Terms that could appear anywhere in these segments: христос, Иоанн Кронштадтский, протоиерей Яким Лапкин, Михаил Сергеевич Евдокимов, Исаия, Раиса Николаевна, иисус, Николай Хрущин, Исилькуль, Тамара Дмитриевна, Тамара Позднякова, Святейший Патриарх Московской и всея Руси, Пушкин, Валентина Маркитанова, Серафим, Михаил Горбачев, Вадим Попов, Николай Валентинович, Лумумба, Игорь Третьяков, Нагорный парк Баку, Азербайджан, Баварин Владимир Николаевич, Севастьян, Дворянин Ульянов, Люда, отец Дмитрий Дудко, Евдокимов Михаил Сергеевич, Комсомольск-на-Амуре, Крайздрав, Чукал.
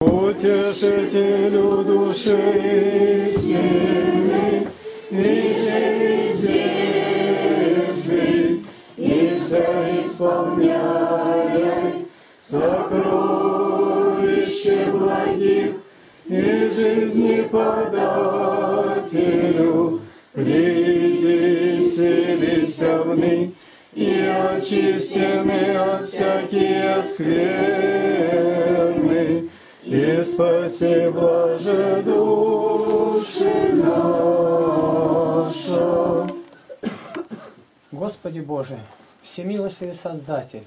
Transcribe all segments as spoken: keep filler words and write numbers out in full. Утешителю души истины, вижи везде сын, и все исполняй сокровище благих, и жизни подателю, приди все бесовны и очистены от всякие скверны. И спаси, блаже, души наша. Господи Боже, всемилостивый Создатель,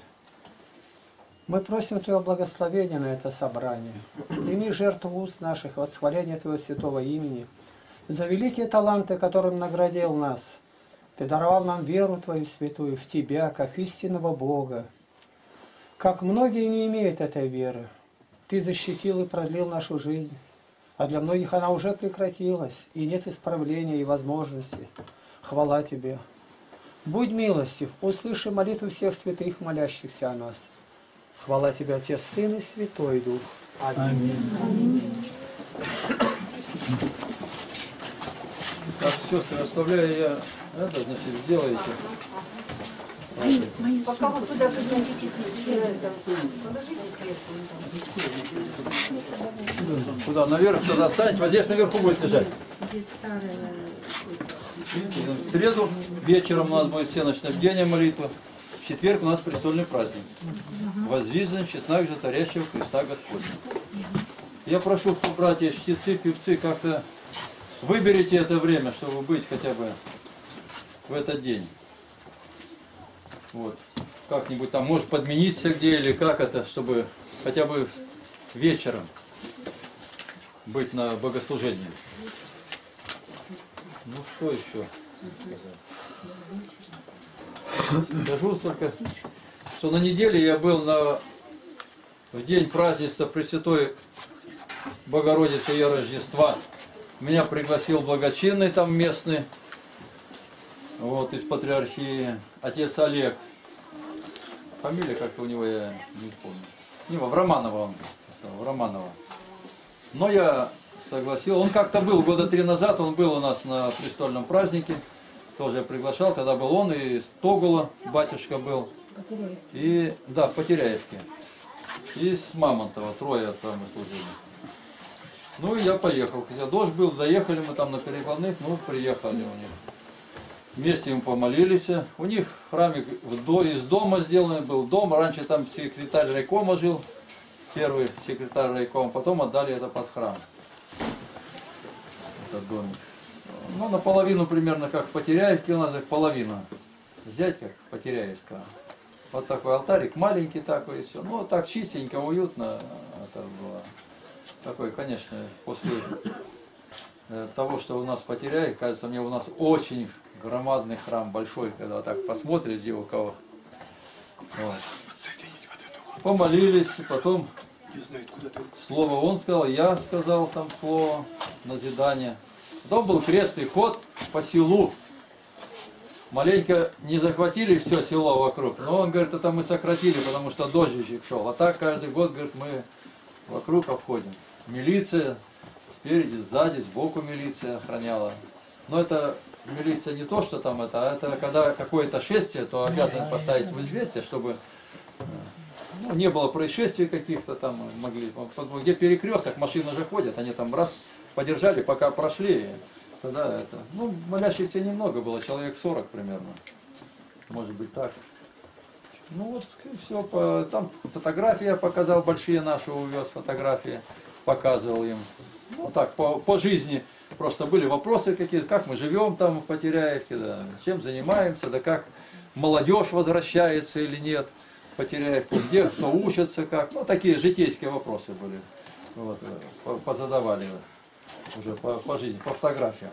мы просим Твоего благословения на это собрание. Прими жертву уст наших, восхваление Твоего святого имени, за великие таланты, которым наградил нас. Ты даровал нам веру Твою святую в Тебя, как истинного Бога. Как многие не имеют этой веры, Ты защитил и продлил нашу жизнь, а для многих она уже прекратилась, и нет исправления и возможности. Хвала Тебе. Будь милостив, услыши молитву всех святых, молящихся о нас. Хвала Тебе, Отец, Сын и Святой Дух. Аминь. Аминь. Так, сестры, оставляю я это, значит, сделайте. Пока вот туда поднимите ключи. Положите сверху. Куда? Наверх туда станете. Вот здесь наверху будет лежать. Здесь старая. В среду вечером у нас будет всеночное бдение, молитва. В четверг у нас престольный праздник. Возвизан в честных же Тарящего Христа Господня. Я прошу, братья, чтецы, певцы, как-то выберите это время, чтобы быть хотя бы в этот день. Вот. Как-нибудь там, может, подмениться где или как это, чтобы хотя бы вечером быть на богослужении. Ну, что еще? Скажу только, что на неделе я был на, в день празднества Пресвятой Богородицы и Рождества. Меня пригласил благочинный там местный. Вот, из патриархии, отец Олег. Фамилия как-то у него, я не помню. Не, в Романово он был. В Романово. Но я согласился. Он как-то был года три назад, он был у нас на престольном празднике. Тоже я приглашал, тогда был он, и Стогула, батюшка был. И, да, в Потеряевке. И с Мамонтова, трое там мы служили. Ну и я поехал. Хотя дождь был, доехали мы там на перекладных, ну приехали у них. Вместе им помолились. У них храмик из дома сделан был дом. Раньше там секретарь райкома жил. Первый секретарь райкома. Потом отдали это под храм. Этот домик. Ну, наполовину примерно как Потеряевки у нас, их половина. Взять как Потеряевская. Вот такой алтарик, маленький такой и все. Ну, так чистенько, уютно это было. Такой, конечно, после того, что у нас потеряли, кажется, мне у нас очень громадный храм, большой, когда так посмотришь, где у кого. Вот. Помолились, потом слово он сказал, я сказал там слово, назидание. Потом был крестный ход по селу. Маленько не захватили все село вокруг, но он говорит, это мы сократили, потому что дождичек шел. А так каждый год, говорит, мы вокруг обходим. Милиция спереди, сзади, сбоку милиция охраняла. Но это милиция не то, что там это, а это когда какое-то шествие, то обязан поставить в известие, чтобы ну, не было происшествий каких-то там. Могли. Где перекресток, машины же ходят, они там раз подержали, пока прошли. Тогда это, ну, молящихся немного было, человек сорок примерно. Может быть так. Ну вот все, по, там фотография показал, большие наши увез фотографии, показывал им. Ну так, по, по жизни просто были вопросы какие-то, как мы живем там в Потеряевке, да, чем занимаемся, да как молодежь возвращается или нет в Потеряевку, где, кто учится, как. Ну такие житейские вопросы были, вот, позадавали уже по, по жизни, по фотографиям.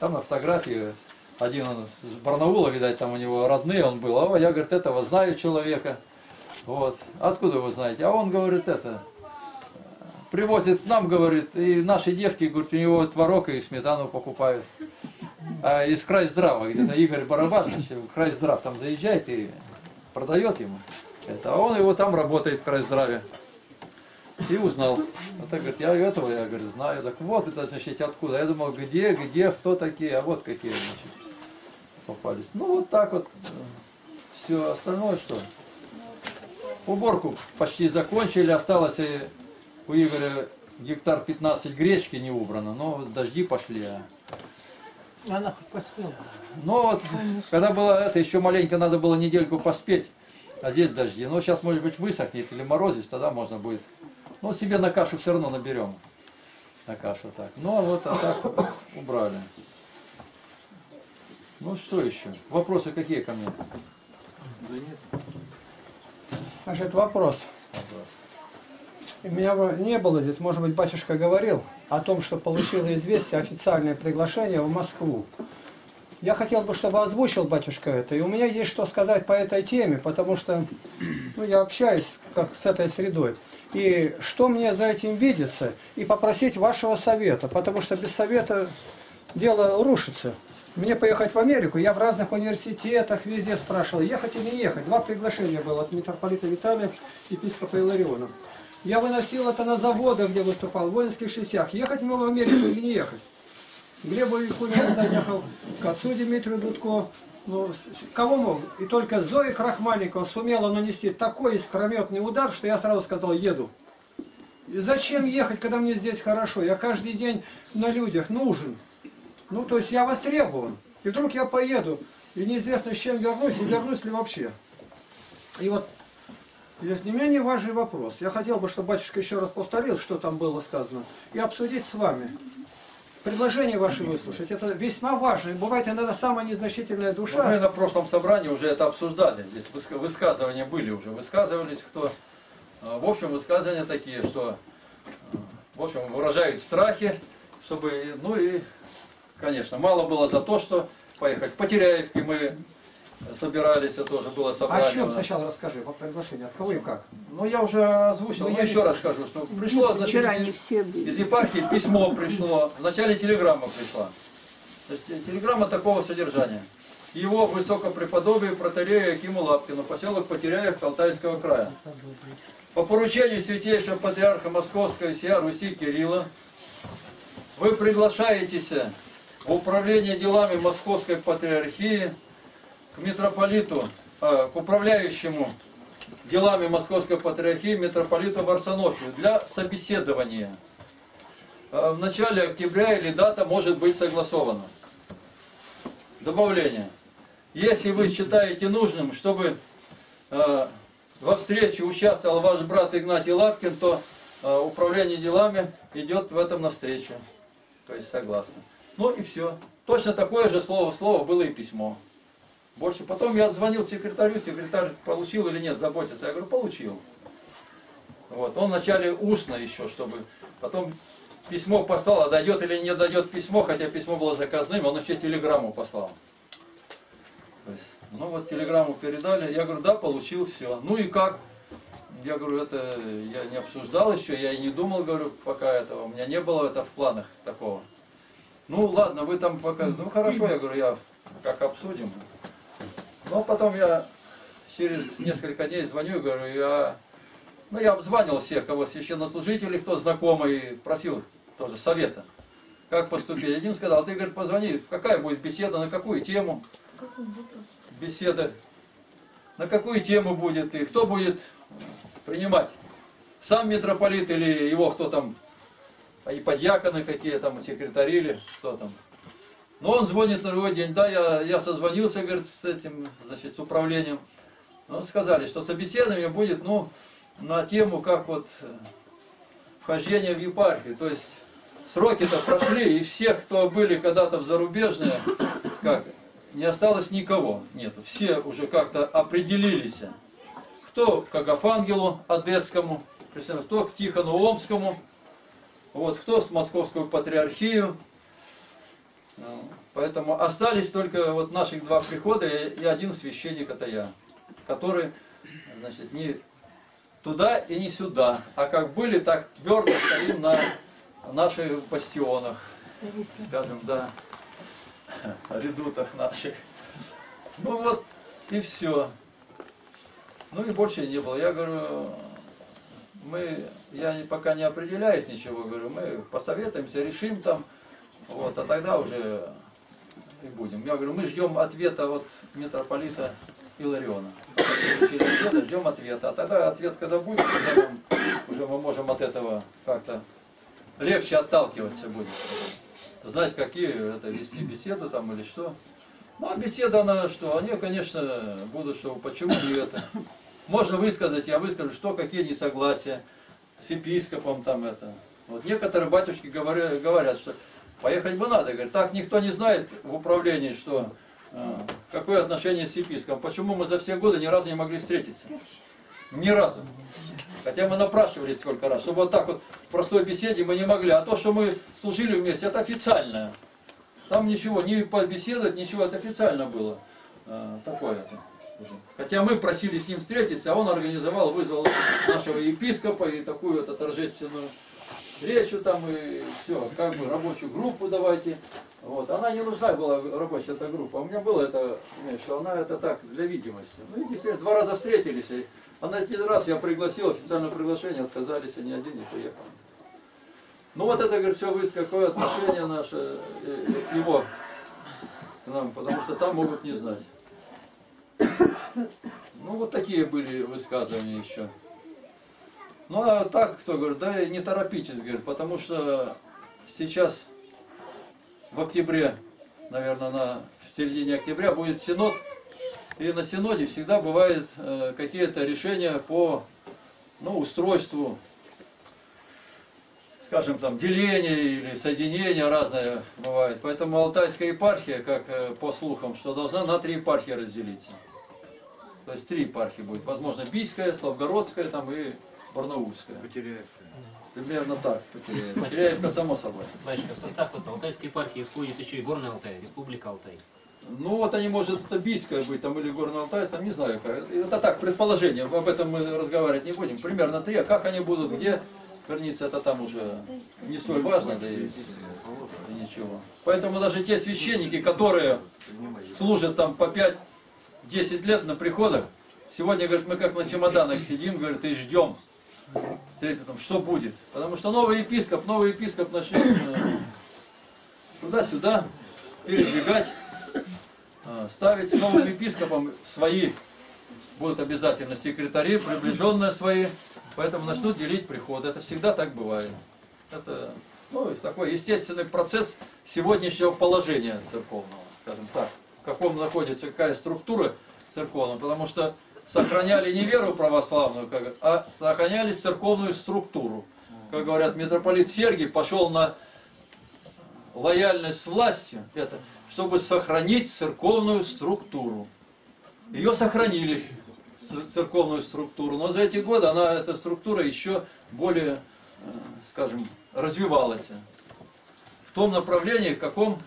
Там на фотографии один он с Барнаула, видать, там у него родные он был, а я, говорит, этого знаю человека. Вот. Откуда вы знаете? А он, говорит, это... Привозит нам, говорит, и наши девки, говорит, у него творог и сметану покупают. А из Крайздрава, где-то Игорь Барабашевич, Крайздрав там заезжает и продает ему это. А он его там работает в Крайздраве. и узнал. А так говорит, я этого, я говорю, знаю. Так вот это, значит, откуда? Я думал, где, где, кто такие, а вот какие, значит, попались. Ну вот так вот все остальное, что уборку почти закончили, осталось и у Игоря гектар пятнадцать гречки не убрано, но дожди пошли. А... Она хоть поспела. Ну вот, конечно, когда было это, еще маленько надо было недельку поспеть, а здесь дожди. Ну сейчас, может быть, высохнет или морозить, тогда можно будет. Ну себе на кашу все равно наберем. На кашу так. Ну а вот а так убрали. Ну что еще? Вопросы какие ко мне? Да нет. Значит, вопрос. У меня не было здесь, может быть, батюшка говорил о том, что получила известие, официальное приглашение в Москву. Я хотел бы, чтобы озвучил батюшка это. И у меня есть что сказать по этой теме, потому что ну, я общаюсь как с этой средой. И что мне за этим видится, и попросить вашего совета, потому что без совета дело рушится. Мне поехать в Америку, я в разных университетах везде спрашивал, ехать или не ехать. Два приглашения было от митрополита Виталия, епископа Илариона. Я выносил это на заводы, где выступал, в воинских частях. Ехать мне в Америку или не ехать? Глебу Якунин заехал, к отцу Дмитрию Дудко. Ну, кого мог? И только Зоя Крахмалникова сумела нанести такой искрометный удар, что я сразу сказал, еду. И зачем ехать, когда мне здесь хорошо? Я каждый день на людях нужен. Ну, то есть я востребован. И вдруг я поеду, и неизвестно, с чем вернусь, и вернусь ли вообще. И вот, здесь не менее важный вопрос. Я хотел бы, чтобы батюшка еще раз повторил, что там было сказано, и обсудить с вами. Предложение ваше выслушать. Это весьма важно. Бывает иногда самая незначительная душа. Мы на прошлом собрании уже это обсуждали. Здесь высказывания были уже. Высказывались, кто... В общем, высказывания такие, что... В общем, выражают страхи, чтобы... Ну и... Конечно, мало было за то, что поехать. В Потеряевке мы собирались, это тоже было собрание. О чем сначала расскажи, по приглашению, от кого и как? Ну, я уже озвучил, но я еще раз скажу, что пришло, значит, вчера не все были. Из епархии письмо пришло, вначале телеграмма пришла. Телеграмма такого содержания. Его высокопреподобию протоиерею Якиму Лапкину, поселок Потеряевка Алтайского края. По поручению Святейшего Патриарха Московской и всея Руси Кирилла, вы приглашаетесь в управление делами Московской Патриархии к митрополиту, э, к управляющему делами Московской Патриархии митрополиту Варсонофию для собеседования. Э, в начале октября или дата может быть согласована. Добавление. Если вы считаете нужным, чтобы э, во встрече участвовал ваш брат Игнатий Лапкин, то э, управление делами идет в этом навстречу. То есть согласно. Ну и все. Точно такое же слово в слово было и письмо. Больше. Потом я звонил секретарю, секретарь получил или нет, заботится. Я говорю, получил. Вот. Он вначале устно еще, чтобы... Потом письмо послал, а дойдет или не дойдет письмо, хотя письмо было заказным, он еще телеграмму послал. То есть, ну вот телеграмму передали. Я говорю, да, получил, все. Ну и как? Я говорю, это я не обсуждал еще, я и не думал, говорю, пока этого. У меня не было это в планах такого. Ну ладно, вы там пока... Ну хорошо, я говорю, я как обсудим. Но потом я через несколько дней звоню и говорю, я... Ну я обзванивал всех, кого священнослужителей, кто знакомый, просил тоже совета, как поступить. Один сказал, ты, говорит, позвони, какая будет беседа, на какую тему беседа, на какую тему будет и кто будет принимать. Сам митрополит или его кто там... И подьяконы какие там, секретари или что там. Но он звонит на другой день. Да, я, я созвонился, говорит, с этим, значит, с управлением. Но сказали, что собеседование будет, ну, на тему, как вот вхождение в епархию. То есть сроки-то прошли, и всех, кто были когда-то в зарубежные, как, не осталось никого. Нет, все уже как-то определились. Кто к Агафангелу Одесскому, кто к Тихону Омскому. Вот кто с Московскую Патриархию. Поэтому остались только вот наших два прихода и один священник, это я, который, значит, не туда и не сюда, а как были, так твердо стоим на наших бастионах, скажем, да, редутах наших. Ну вот и все. Ну и больше не было. Я говорю, мы, я пока не определяюсь ничего, говорю, мы посоветуемся, решим там, вот, а тогда уже и будем. Я говорю, мы ждем ответа от митрополита Илариона. Ответа, ждем ответа. А тогда ответ, когда будет, уже мы можем от этого как-то легче отталкиваться будет. Знать, какие это, вести беседу там или что. Ну, а беседа, она что? Они, конечно, будут, что почему не это. Можно высказать, я выскажу, что, какие несогласия с епископом там это. Вот некоторые батюшки говорят, говорят, что поехать бы надо. Говорят, так никто не знает в управлении, что э, какое отношение с епископом. Почему мы за все годы ни разу не могли встретиться? Ни разу. Хотя мы напрашивались сколько раз, чтобы вот так вот в простой беседе мы не могли. А то, что мы служили вместе, это официальное. Там ничего, не побеседовать, ничего, это официально было э, такое. Хотя мы просили с ним встретиться, а он организовал, вызвал нашего епископа и такую вот торжественную встречу там и все, как бы рабочую группу давайте. Вот. Она не нужна была, рабочая эта группа, у меня было это, что она это так, для видимости. Ну и действительно, два раза встретились. А на один раз я пригласил, официальное приглашение, отказались, они один не поехал. Ну вот это, говорит, все, вы, какое отношение наше, его к нам, потому что там могут не знать. Ну вот такие были высказывания еще. Ну а так, кто говорит, да не торопитесь, говорит, потому что сейчас в октябре, наверное, на, в середине октября будет синод, и на синоде всегда бывают э, какие-то решения по ну, устройству, скажем, там, деления или соединения разные бывают. Поэтому Алтайская епархия, как по слухам, что должна на три епархии разделиться. То есть три епархии будет. Возможно, Бийская, Славгородская там, и Барнаульская. Петеряевка. Примерно так. Петеряевка, Петеряевка само собой. Батюшка, в состав вот Алтайской епархии входит еще и Горный Алтай, Республика Алтай. Ну вот они, может, это Бийская быть, там, или Горный Алтай, там, не знаю. Как. Это так, предположение, об этом мы разговаривать не будем. Примерно три, а как они будут, где... Верниться это там уже не столь важно, да и, и ничего. Поэтому даже те священники, которые служат там по пять-десять лет на приходах, сегодня, говорит, мы как на чемоданах сидим, говорит, и ждем с трепетом, что будет. Потому что новый епископ, новый епископ начнет туда-сюда передвигать, ставить с новым епископом свои, будут обязательно секретари, приближенные свои. Поэтому начнут делить приходы. Это всегда так бывает. Это ну, такой естественный процесс сегодняшнего положения церковного, скажем так. В каком находится какая структура церковная. Потому что сохраняли не веру православную, а сохраняли церковную структуру. Как говорят, митрополит Сергий пошел на лояльность с властью, это, чтобы сохранить церковную структуру. Ее сохранили. Церковную структуру, но за эти годы она, эта структура еще более, скажем, развивалась в том направлении, в каком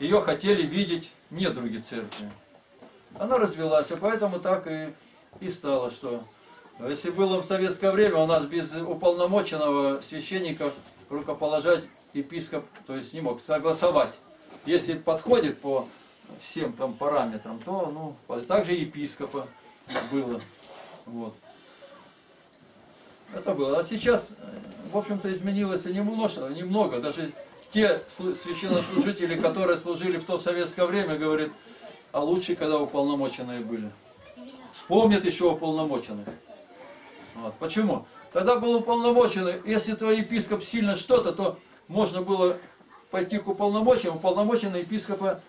ее хотели видеть недруги церкви. Она развилась, и поэтому так и, и стало, что если было в советское время, у нас без уполномоченного священника рукоположать епископ, то есть не мог согласовать. Если подходит по всем там параметрам, то ну, также епископа. Было. Вот. Это было. А сейчас, в общем-то, изменилось и немножко, немного. Даже те священнослужители, которые служили в то советское время, говорят, а лучше, когда уполномоченные были. Вспомнят еще уполномоченных. Вот. Почему? Тогда был уполномоченный. Если твой епископ сильно что-то, то можно было пойти к уполномоченному. Уполномоченный епископа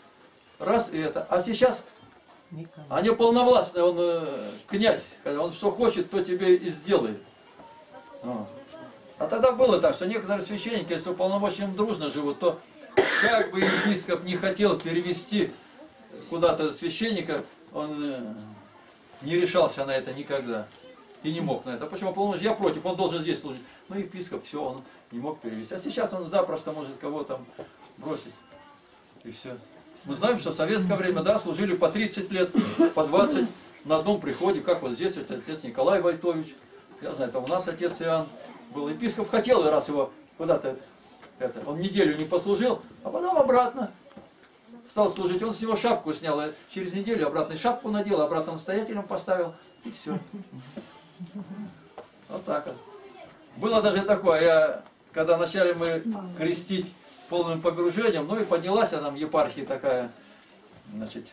раз и это. А сейчас... А не полновластный, он э, князь, он что хочет, то тебе и сделает. А. а тогда было так, что некоторые священники, если уполномоченным дружно живут, то как бы епископ не хотел перевести куда-то священника, он э, не решался на это никогда. И не мог на это. Почему? Полномочий я против, он должен здесь служить. Ну епископ, все, он не мог перевести. А сейчас он запросто может кого-то бросить. И все. Мы знаем, что в советское время, да, служили по тридцать лет, по двадцать на одном приходе, как вот здесь вот отец Николай Войтович, я знаю, это у нас отец Иоанн был. Епископ хотел, и раз его куда-то, это, он неделю не послужил, а потом обратно стал служить. Он с него шапку снял, и через неделю обратно шапку надел, обратно настоятелем поставил, и все. Вот так вот. Было даже такое, я, когда начали мы крестить полным погружением, ну и поднялась она в епархии такая, значит,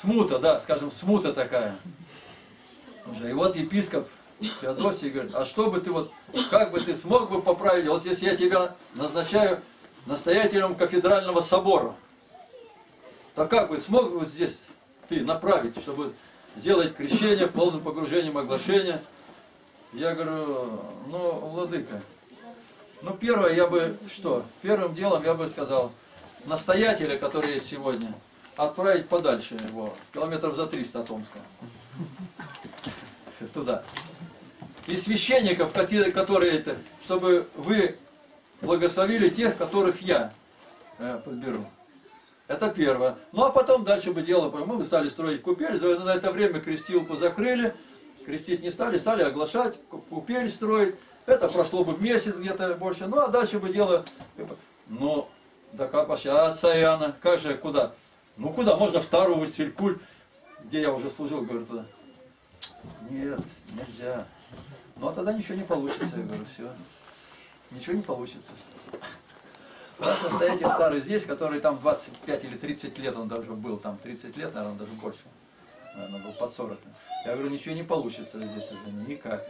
смута, да, скажем, смута такая. И вот епископ Феодосий говорит, а что бы ты вот, как бы ты смог бы поправить, вот если я тебя назначаю настоятелем кафедрального собора, то как бы смог бы здесь ты направить, чтобы сделать крещение, полным погружением, оглашение? Я говорю, ну, владыка, ну первое я бы, что, первым делом я бы сказал, настоятеля, который есть сегодня, отправить подальше его, километров за триста от Омска. Туда. И священников, которые это, чтобы вы благословили тех, которых я э, подберу. Это первое. Ну а потом дальше бы дело, мы бы стали строить купель, на это время крестилку закрыли, крестить не стали, стали оглашать, купель строить. Это прошло бы месяц где-то больше, ну а дальше бы дело, ну, да капаще, а отца Иоанна, как же, куда? Ну куда, можно в Тару, в Исилькуль, где я уже служил, говорю, туда. Нет, нельзя. Ну а тогда ничего не получится, я говорю, все. Ничего не получится. У нас настоятель старый здесь, который там двадцать пять или тридцать лет он даже был, там тридцать лет, наверное, даже больше. Наверное, был под сорок. Я говорю, ничего не получится здесь уже, никак.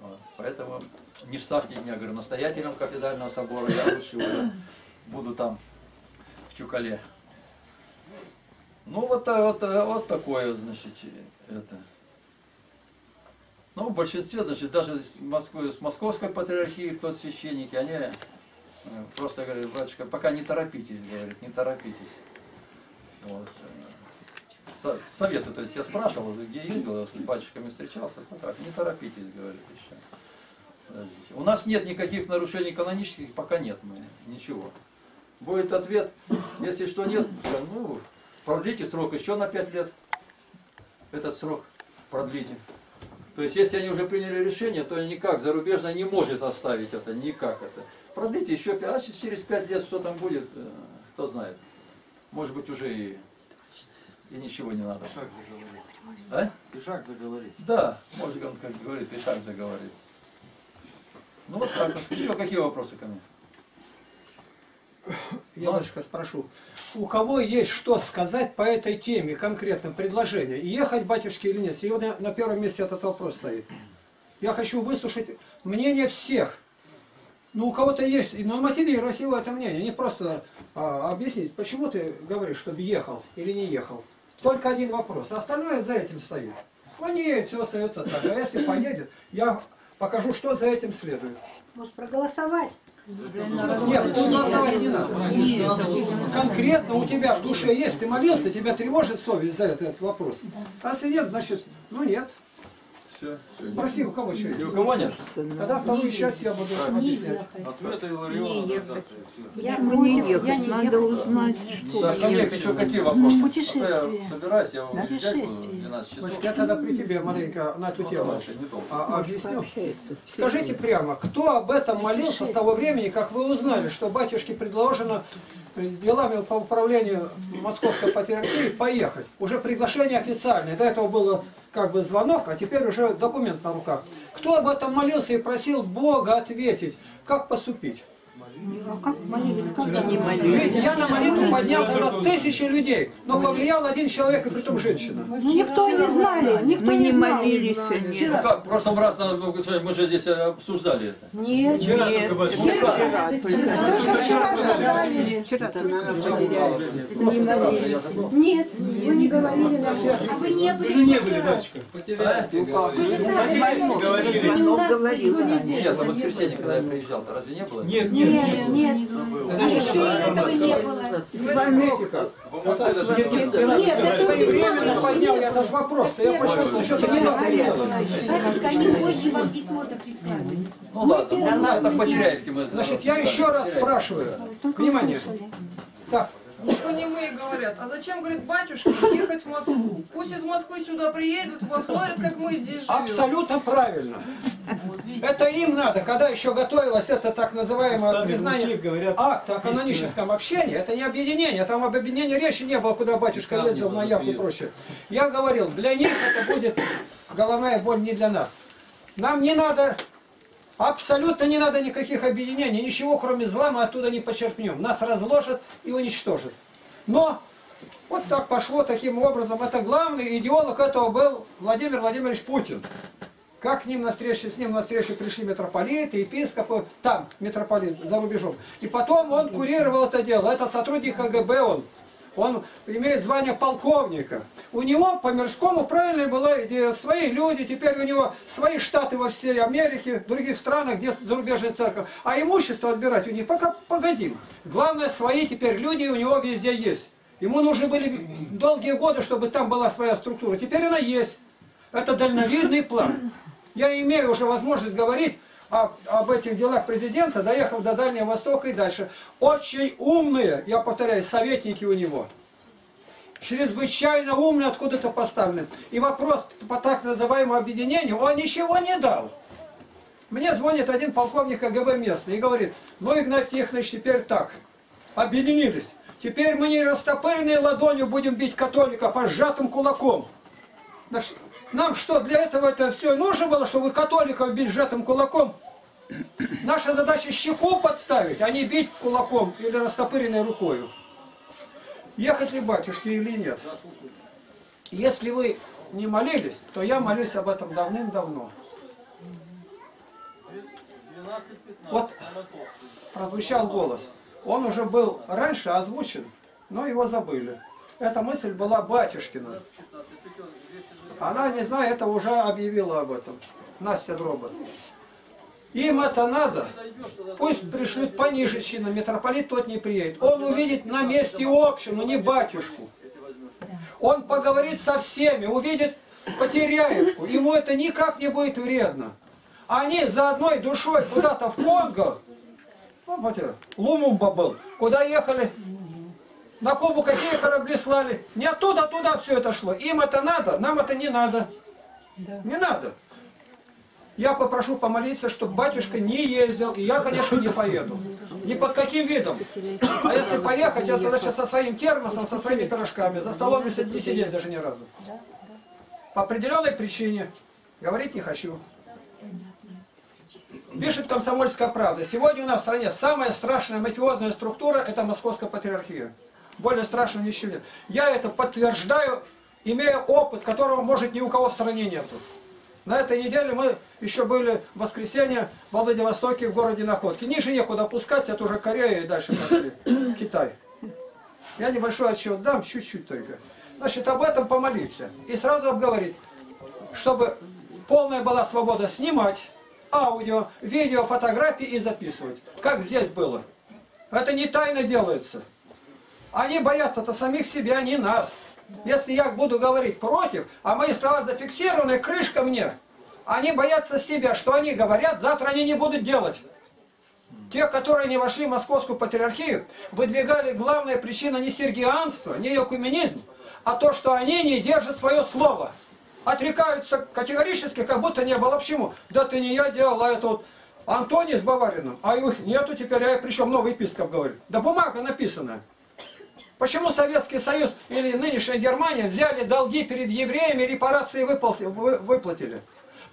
Вот. Поэтому не ставьте меня, говорю, настоятелем кафедрального собора, я лучше уже буду там, в Чукале. Ну вот, вот, вот такое, значит, это... Ну, в большинстве, значит, даже с, Москвы, с Московской патриархии, кто священники, они просто говорят, братушка, пока не торопитесь, говорит, не торопитесь. Вот. Со, советы, то есть я спрашивал, где ездил, я с батюшками встречался, ну так, не торопитесь, говорит, еще. Подождите. У нас нет никаких нарушений канонических, пока нет, мы, ничего. Будет ответ, если что нет, ну, продлите срок еще на пять лет, этот срок продлите. То есть, если они уже приняли решение, то никак зарубежная не может оставить это, никак это. Продлите еще пять, а через пять лет что там будет, кто знает. Может быть, уже и, и ничего не надо. Ишак заговорит. А? Ишак заговорит. Да, может, он как говорит, Ишак заговорит. Ну вот так. Еще какие вопросы ко мне? Я немножко спрошу, у кого есть что сказать по этой теме, конкретно предложение, ехать батюшки или нет? Сегодня на первом месте этот вопрос стоит. Я хочу выслушать мнение всех. Ну, у кого-то есть, и нормативировать его это мнение, не просто а, объяснить, почему ты говоришь, чтобы ехал или не ехал. Только один вопрос, а остальное за этим стоит. Поедет, все остается так же, а если поедет, я покажу, что за этим следует. Может, проголосовать? Нет, голосовать не надо. Конкретно у тебя в душе есть, ты молился, тебя тревожит совесть за этот, этот вопрос. А если нет, значит, ну нет. Все. Спроси, у кого еще есть. И у кого нет? Тогда вторую часть я буду объяснять. Ответ Илариона. Я не ехать, надо узнать, что. Так, Олег, еще какие вопросы? Путешествие. Собираюсь, я вам двенадцать часов. Я тогда при тебе маленько на эту тему объясню. Скажите прямо, кто об этом молился с того времени, как вы узнали, что батюшке предложено делами по управлению Московской патриархии поехать? Уже приглашение официальное, до этого было... как бы звонок, а теперь уже документ на руках. Кто об этом молился и просил Бога ответить, как поступить? А как молились? Как не молились? Я на молитву поднял туда тысячи людей, но повлиял один человек, и притом женщина. Никто не знали, никто не молились. Ну как, в прошлом раз мы же здесь обсуждали это. Нет, вчера только обсуждали. Вчера-то надо проверять. Нет, вы не говорили нам. А вы не были? Вы же не были, батюшка. Вы же не говорили. Нет, а в воскресенье, когда я приезжал-то, разве не было? Нет, нет. Нет, нет, этого не было. Звонок. Нет, нет, временно поднял я этот вопрос, я почувствовал, что-то не надо делать. Батюшка, они позже вам письмо-то прислали. Ну ладно, это в Потеряевке мы... Значит, я еще раз спрашиваю. Внимание. Так. Только немые говорят, а зачем, говорит, батюшка, ехать в Москву? Пусть из Москвы сюда приедут, посмотрят, как мы здесь живем. Абсолютно правильно. Это им надо, когда еще готовилось это так называемое признание акта о каноническом общении, это не объединение, там об объединении речи не было, куда батюшка ездил на явку проще. Я говорил, для них это будет головная боль, не для нас. Нам не надо Абсолютно не надо никаких объединений, ничего кроме зла мы оттуда не почерпнем. Нас разложат и уничтожат. Но вот так пошло, таким образом. Это главный идеолог этого был Владимир Владимирович Путин. Как к ним на встречу, с ним на встречу пришли митрополиты, епископы, там, митрополит за рубежом. И потом он курировал это дело. Это сотрудник КГБ он. Он имеет звание полковника. У него по мирскому правильная была идея. Свои люди, теперь у него свои штаты во всей Америке, в других странах, где зарубежная церковь. А имущество отбирать у них пока погодим. Главное, свои теперь люди у него везде есть. Ему нужны были долгие годы, чтобы там была своя структура. Теперь она есть. Это дальновидный план. Я имею уже возможность говорить об, об этих делах президента, доехав до Дальнего Востока и дальше. Очень умные, я повторяю, советники у него. Чрезвычайно умные, откуда-то поставлены. И вопрос по так называемому объединению, он ничего не дал. Мне звонит один полковник КГБ местный и говорит: ну, Игнатий Тихонович, теперь так, объединились. Теперь мы не растопыренной ладонью будем бить католика по сжатым кулаком. Нам что, для этого это все нужно было, чтобы католиков бить сжатым кулаком? Наша задача щеку подставить, а не бить кулаком или растопыренной рукою. Ехать ли, батюшки, или нет? Если вы не молились, то я молюсь об этом давным-давно. Вот прозвучал голос. Он уже был раньше озвучен, но его забыли. Эта мысль была батюшкина. Она, не зная этого, уже объявила об этом. Настя Дробот. Им это надо. Пусть пришлют пониже чина, митрополит тот не приедет. Он увидит на месте общину, не батюшку. Он поговорит со всеми, увидит Потеряевку. Ему это никак не будет вредно. Они за одной душой куда-то в Конго, Лумумба был, куда ехали, на Кубу какие корабли слали, не оттуда, туда все это шло. Им это надо, нам это не надо. Да. Не надо. Я попрошу помолиться, чтобы батюшка не ездил, и я, конечно, не поеду. Ни под каким видом. А если поехать, я тогда сейчас со своим термосом, со своими пирожками, за столом не сидеть даже ни разу. По определенной причине говорить не хочу. Пишет «Комсомольская правда». Сегодня у нас в стране самая страшная мафиозная структура – это Московская патриархия. Более страшного ничего нет. Я это подтверждаю, имея опыт, которого, может, ни у кого в стране нету. На этой неделе мы еще были в воскресенье во Владивостоке, в городе Находки. Ниже некуда опускать, это уже Корея и дальше пошли. Китай. Я небольшой отсчет дам, чуть-чуть только. Значит, об этом помолиться. И сразу обговорить, чтобы полная была свобода снимать аудио, видео, фотографии и записывать. Как здесь было. Это не тайно делается. Они боятся-то самих себя, не нас. Если я буду говорить против, а мои слова зафиксированы, крышка мне. Они боятся себя, что они говорят, завтра они не будут делать. Те, которые не вошли в Московскую патриархию, выдвигали главная причина не сергианство, не экуменизм, а то, что они не держат свое слово. Отрекаются категорически, как будто не было. Почему? Да ты не я делал, а это вот Антоний с Баварином, а их нету теперь, а я причем новый епископ говорит. Да бумага написана. Почему Советский Союз или нынешняя Германия взяли долги перед евреями, репарации выплатили?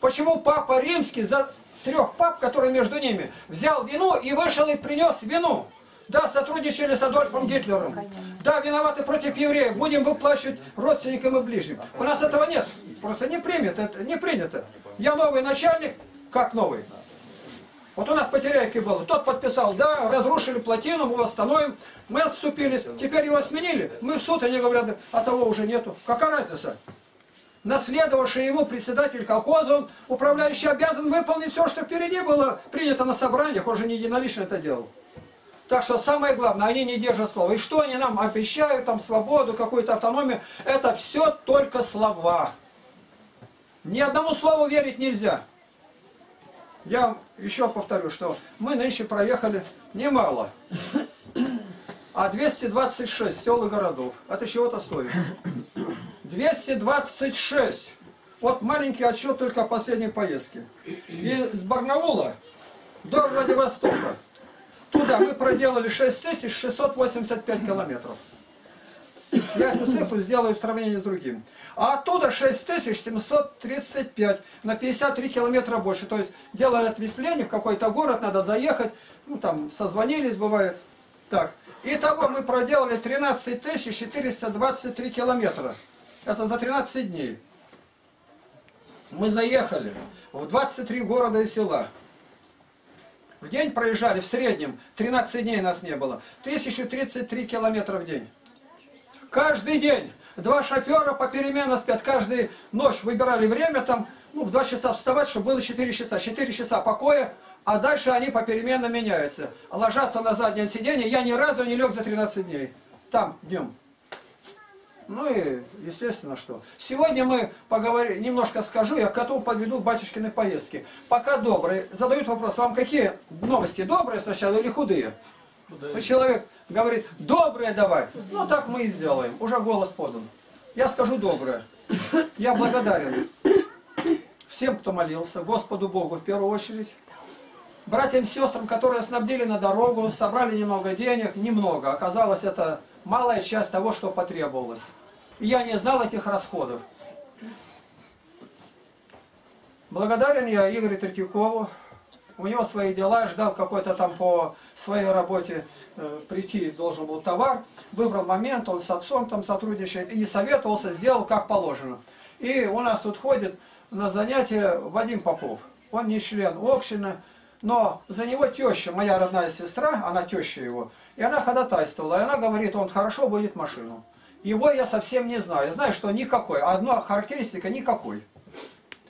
Почему Папа Римский за трех пап, которые между ними, взял вину и вышел и принес вину? Да, сотрудничали с Адольфом Гитлером. Да, виноваты против евреев. Будем выплачивать родственникам и ближним. У нас этого нет. Просто не принято. Это не принято. Я новый начальник. Как новый? Вот у нас Потеряевки было. Тот подписал, да, разрушили плотину, мы восстановим. Мы отступились, теперь его сменили. Мы в суд, они говорят, а того уже нету. Какая разница? Наследовавший ему председатель колхоза, он, управляющий, обязан выполнить все, что впереди было принято на собраниях. Он же не единолично это делал. Так что самое главное, они не держат слова. И что они нам обещают, там, свободу, какую-то автономию, это все только слова. Ни одному слову верить нельзя. Я еще повторю, что мы нынче проехали немало, а двести двадцать шесть сел и городов. Это чего-то стоит. двести двадцать шесть. Вот маленький отсчет только о последней поездке. Из Барнаула до Владивостока. Туда мы проделали шесть тысяч шестьсот восемьдесят пять километров. Я эту цифру сделаю в сравнении с другим. А оттуда шесть тысяч семьсот тридцать пять, на пятьдесят три километра больше. То есть делали ответвление, в какой-то город надо заехать, ну там созвонились, бывает. Так. Итого мы проделали тринадцать тысяч четыреста двадцать три километра. Это за тринадцать дней. Мы заехали в двадцать три города и села. В день проезжали, в среднем, тринадцать дней нас не было, тысяча тридцать три километра в день. Каждый день два шофера попеременно спят, каждую ночь выбирали время, там, ну, в два часа вставать, чтобы было четыре часа, четыре часа покоя, а дальше они попеременно меняются. Ложатся на заднее сиденье, я ни разу не лег за тринадцать дней, там, днем. Ну и, естественно, что. Сегодня мы поговорим, немножко скажу, я к этому подведу к батюшкиной поездке. Пока добрые. Задают вопрос, вам какие новости? Добрые сначала или худые? Худые. Ну, человек говорит, добрые давай. Ну, так мы и сделаем. Уже голос подан. Я скажу добрые. Я благодарен всем, кто молился, Господу Богу в первую очередь. Братьям и сестрам, которые снабдили на дорогу, собрали немного денег, немного. Оказалось, это малая часть того, что потребовалось. И я не знал этих расходов. Благодарен я Игорю Третьякову. У него свои дела, ждал какой-то там по своей работе э, прийти должен был товар. Выбрал момент, он с отцом там сотрудничает. И не советовался, сделал как положено. И у нас тут ходит на занятия Вадим Попов. Он не член общины. Но за него теща, моя родная сестра, она теща его, и она ходатайствовала, и она говорит, он хорошо будет машину. Его я совсем не знаю, знаю, что никакой, одна характеристика никакой.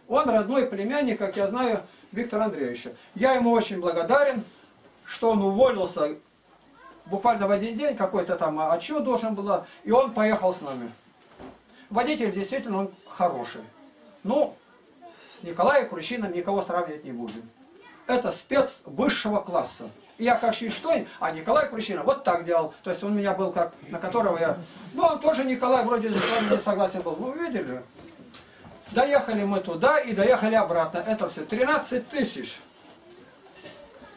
Он родной племянник, как я знаю, Виктора Андреевича. Я ему очень благодарен, что он уволился буквально в один день, какой-то там отчет должен был, и он поехал с нами. Водитель действительно он хороший. Ну, с Николаем Хрущиным никого сравнивать не будем. Это спец высшего класса. И я как Швейштейн, а Николай Хрущин вот так делал. То есть он у меня был как, на которого я... Ну, он тоже Николай вроде не согласен был. Вы видели? Доехали мы туда и доехали обратно. Это все. тринадцать тысяч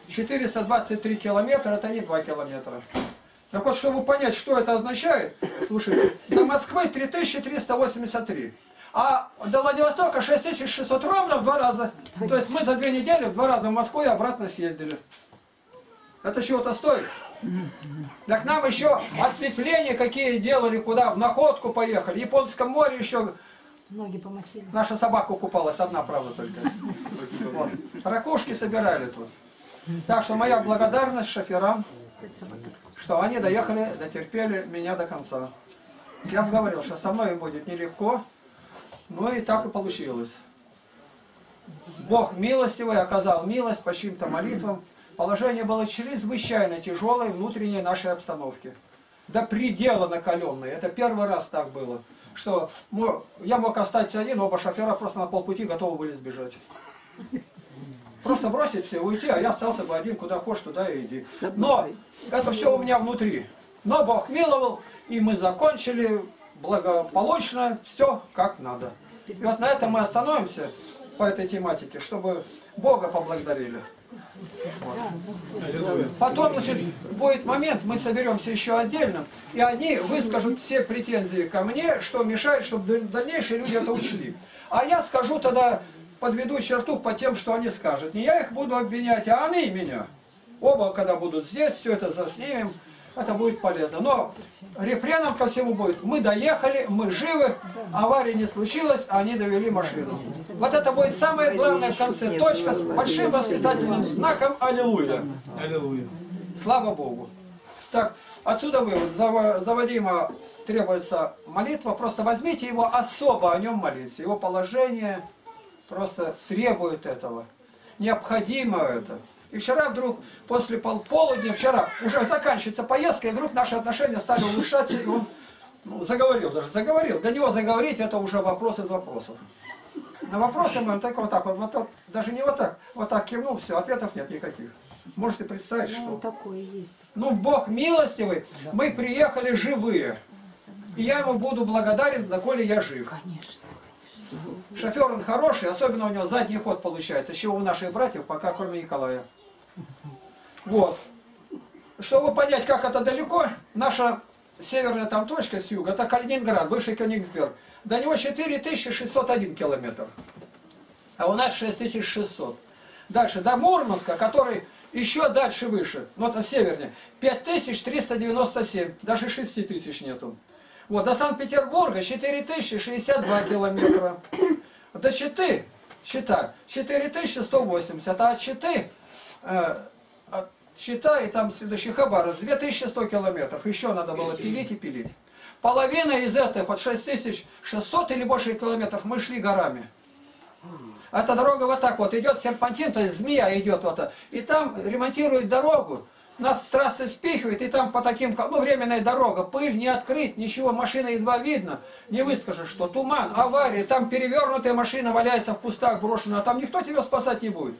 четыреста двадцать три километра, это не два километра. Так вот, чтобы понять, что это означает, слушайте, до Москвы три тысячи триста восемьдесят три. А до Владивостока шесть тысяч шестьсот ровно в два раза. То есть мы за две недели в два раза в Москву и обратно съездили. Это чего-то стоит. Так нам еще ответвления какие делали, куда в находку поехали. В Японском море еще... Ноги помочили. Наша собака купалась, одна, правда, только. Вот. Ракушки собирали тут. Так что моя благодарность шоферам, что они доехали, дотерпели меня до конца. Я бы говорил, что со мной будет нелегко. Ну и так и получилось. Бог милостивый оказал милость по чьим-то молитвам. Положение было чрезвычайно тяжелое внутренней нашей обстановке. До предела накаленное. Это первый раз так было. Что я мог остаться один, оба шофера просто на полпути готовы были сбежать. Просто бросить все, уйти, а я остался бы один, куда хочешь, туда и иди. Но это все у меня внутри. Но Бог миловал, и мы закончили... благополучно, все как надо. И вот на этом мы остановимся по этой тематике, чтобы Бога поблагодарили. Вот. Потом, значит, будет момент, мы соберемся еще отдельно, и они выскажут все претензии ко мне, что мешает, чтобы дальнейшие люди это учли. А я скажу тогда, подведу черту по тем, что они скажут. Не я их буду обвинять, а они меня. Оба, когда будут здесь, все это заснимем. Это будет полезно. Но рефреном ко всему будет. Мы доехали, мы живы, аварии не случилось, они довели машину. Вот это будет самое главное в конце. Точка с большим восклицательным знаком «Аллилуйя». Аллилуйя. Слава Богу. Так, отсюда вывод. За Вадима требуется молитва. Просто возьмите его особо, о нем молиться. Его положение просто требует этого. Необходимо это. И вчера вдруг, после полудня, вчера уже заканчивается поездка, и вдруг наши отношения стали улучшаться, и он ну, заговорил даже, заговорил. До него заговорить, это уже вопрос из вопросов. На вопросы мы только вот так, вот, вот так, даже не вот так, вот так кивнул, все, ответов нет никаких. Можете представить, да, что... Такое есть. Ну, Бог милостивый, да. Мы приехали живые. И я ему буду благодарен, доколе я жив. Конечно. Шофер он хороший, особенно у него задний ход получается, чего у наших братьев, пока кроме Николая. Вот. Чтобы понять, как это далеко, наша северная там точка с юга, это Калининград, бывший Кёнигсберг. До него четыре тысячи шестьсот один километр, а у нас шесть тысяч шестьсот. Дальше, до Мурманска, который еще дальше выше, но это севернее, пять тысяч триста девяносто семь, даже шести тысяч нету. Вот, до Санкт-Петербурга четыре тысячи шестьдесят два километра, до Читы, Чита, четыре тысячи сто восемьдесят, а от Читы... Э, от Чита и там следующий Хабаровск, две тысячи сто километров, еще надо было пилить и пилить. Половина из этого, под шесть тысяч шестьсот или больше километров, мы шли горами. Эта дорога вот так вот, идет серпантин, то есть змея идет вот так. И там ремонтируют дорогу, нас с трассы спихивает, и там по таким, ну, временная дорога, пыль, не открыть, ничего, машина едва видно, не выскажешь, что туман, авария, там перевернутая машина валяется в кустах, брошена, а там никто тебя спасать не будет.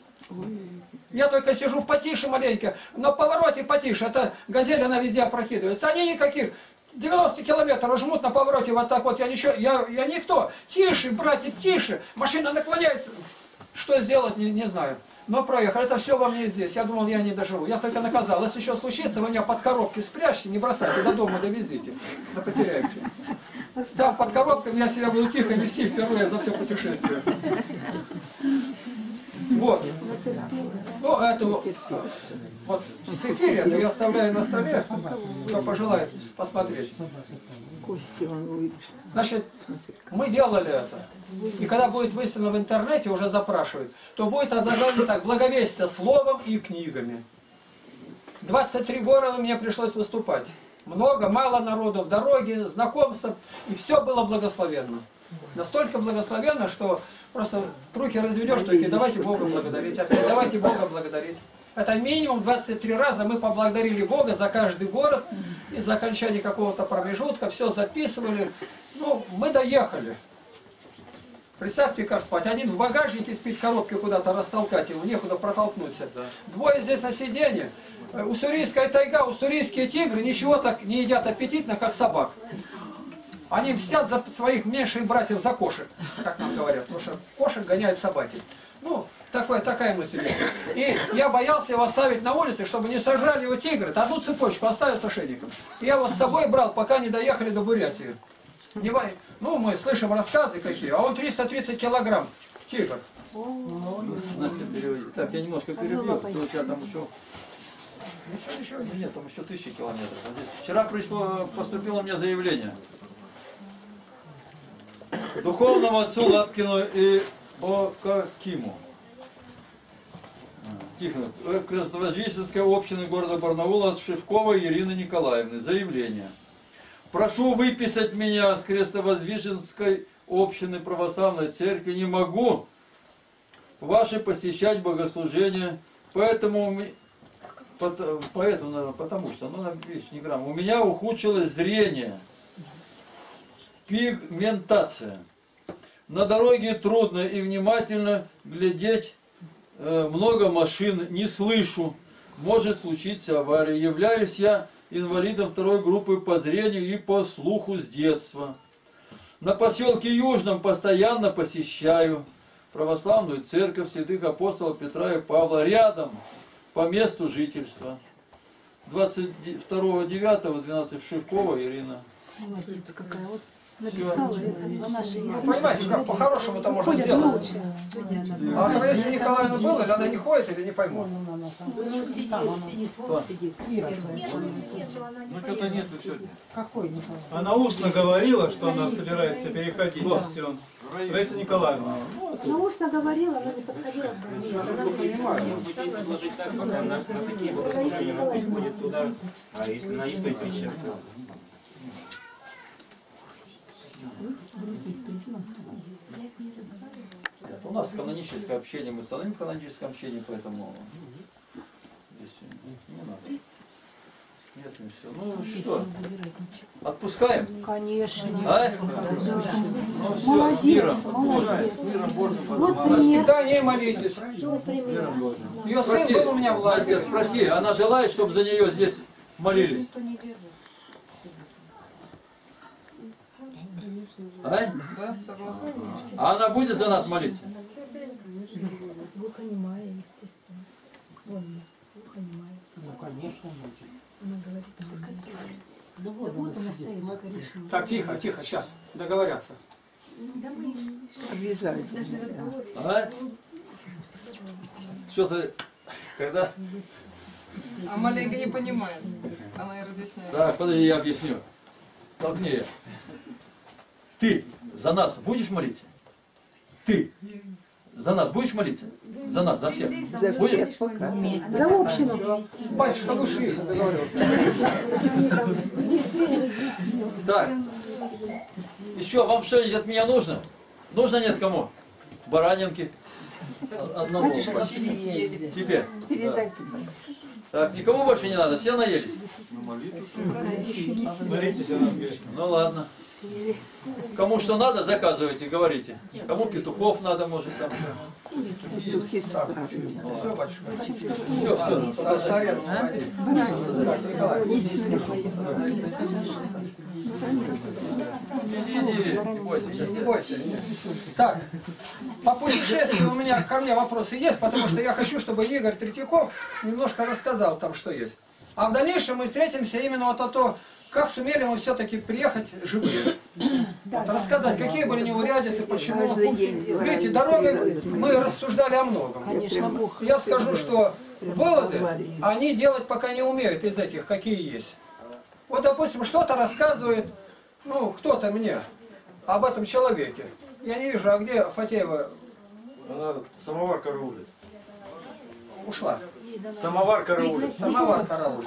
Я только сижу потише маленько, на повороте потише, это газель, она везде опрокидывается, они никаких... девяносто километров жмут на повороте вот так вот, я ничего, я, я никто, тише, братья, тише, машина наклоняется, что сделать, не, не знаю, но проехал, это все во мне здесь, я думал, я не доживу, я только наказал, если еще случится, вы меня под коробки спрячьте, не бросайте, до дома довезите, да потеряете. Там под коробкой я себя буду тихо вести впервые за все путешествие. Вот. Ну, это вот с эфира я оставляю на столе, кто пожелает посмотреть. Значит, мы делали это. И когда будет выставлено в интернете, уже запрашивают, то будет озаглавлено так: благовестие словом и книгами. двадцать три города мне пришлось выступать. Много, мало народу, в дороге, знакомства. И все было благословенно. Настолько благословенно, что просто руки разведешь, только давайте Бога благодарить, опять давайте Бога благодарить. Это минимум двадцать три раза мы поблагодарили Бога за каждый город и за окончание какого-то промежутка, все записывали. Ну, мы доехали. Представьте, как спать. Один в багажнике спит, коробки куда-то растолкать его, некуда протолкнуться. Да. Двое здесь на сиденье. Уссурийская тайга, уссурийские тигры ничего так не едят аппетитно, как собак. Они мстят за своих меньших братьев, за кошек, как нам говорят, потому что кошек гоняют собаки. Ну, такой, такая мысль. И я боялся его оставить на улице, чтобы не сожрали его тигры. Одну цепочку оставил с ошейником. Я его с собой брал, пока не доехали до Бурятии. Ну, мы слышим рассказы какие, а он триста тридцать килограмм тигр. Настя, переводит. Так, я немножко перебью, кто у тебя там еще... Ничего, ничего, нет, там еще тысячи километров. А здесь... Вчера пришло, поступило мне заявление. Духовному отцу Лапкину и Окакиму. Тихо. Крестовоздвиженской общины города Барнаула Шевковой Ирины Николаевны. Заявление. Прошу выписать меня с Крестовоздвиженской общины православной церкви. Не могу ваши посещать богослужения, поэтому, поэтому, потому что, ну, видишь, не грамм. У меня ухудшилось зрение. Пигментация. На дороге трудно и внимательно глядеть, много машин, не слышу, может случиться авария. Являюсь я инвалидом второй группы по зрению и по слуху с детства. На поселке Южном постоянно посещаю православную церковь святых апостолов Петра и Павла рядом по месту жительства. двадцать второго девятого двенадцатого Шевкова Ирина. Молодец какая вот. Написала, это наши истории. Ну, понимаете, как по-хорошему-то можно сделать. А то, если Николаевна была, или она не ходит, или не пойму. Ну, сидит, сидит, вот сидит. Ну, что-то нету сегодня. Какой Николай? Она устно говорила, что она собирается переходить. Все. Раиса Николаевна. Она устно говорила, она не подходила к ней. Она понимает. Может быть, предложить так, пока она на такие вопросы, она пусть будет туда. А если на исповедь причем? Нет, у нас каноническое общение, мы становим в каноническом общении, поэтому здесь не надо. Нет, не все. Ну что, отпускаем? Конечно. А? Ну все, с миром. Молодец. С миром Божьим. Всегда не молитесь. Ее сын был у меня в Ласте, спроси, она желает, чтобы за нее здесь молились? А? Да, а она будет за нас молиться? Глухонемая, естественно. Глухонемая. Ну, конечно, будет. Она говорит, Да вот, да вот она стоит. Отлично. Так, тихо, тихо, сейчас договорятся. Да мы обвязали. А? Что ты, когда? А Маленька не понимает. Она и разъясняет. Да, подожди, я объясню. Толкни. Ты за нас будешь молиться? Ты за нас будешь молиться? За нас, за всех. Будешь? За общину. Батюшка души, договорился. Так. Еще вам что-нибудь от меня нужно? Нужно нет кому? Баранинки. Одному. Тебе. Да. Так, никому больше не надо, все наелись. Ну ладно. Кому что надо, заказывайте, говорите. Кому петухов надо, может там. Все, все, все. Не бойся. Так, по путешествию у меня ко мне вопросы есть, потому что я хочу, чтобы Игорь Третьяков немножко рассказал там, что есть. А в дальнейшем мы встретимся именно вот о том, как сумели мы все-таки приехать живые. Вот, рассказать, какие были неурядицы, почему. Видите, дорогой мы рассуждали о многом. Я скажу, что выводы они делать пока не умеют из этих, какие есть. Вот, допустим, что-то рассказывает, ну, кто-то мне об этом человеке. Я не вижу, а где Фатеева? Она самовар караулит. Ушла. Самовар караулит. Самовар караулит.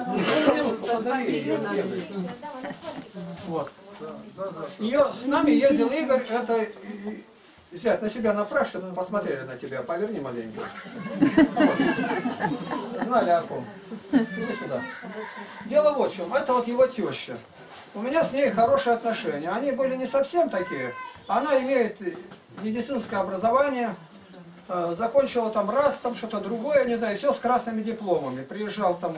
Вот. Ее с нами ездил Игорь, это... Зять, на себя направь, чтобы мы посмотрели на тебя. Поверни маленько. Вот. Знали о ком. Иди сюда. Дело вот в чем. Это вот его теща. У меня с ней хорошие отношения. Они были не совсем такие. Она имеет медицинское образование. Закончила там раз, там что-то другое, не знаю, все с красными дипломами. Приезжал там,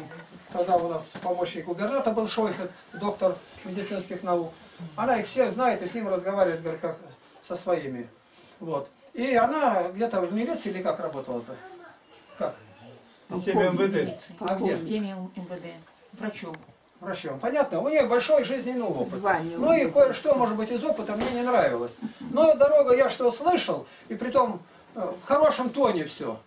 тогда у нас помощник губернатора был Шойхет, доктор медицинских наук. Она их всех знает и с ним разговаривает, говорит, как со своими. Вот. И она где-то в милиции или как работала-то? Как? В системе МВД. А где? В системе МВД. Врачом. Врачом. Понятно? У нее большой жизненный опыт. Звание, ну и кое-что, может быть, из опыта мне не нравилось. Но дорога я что слышал, и при том в хорошем тоне все.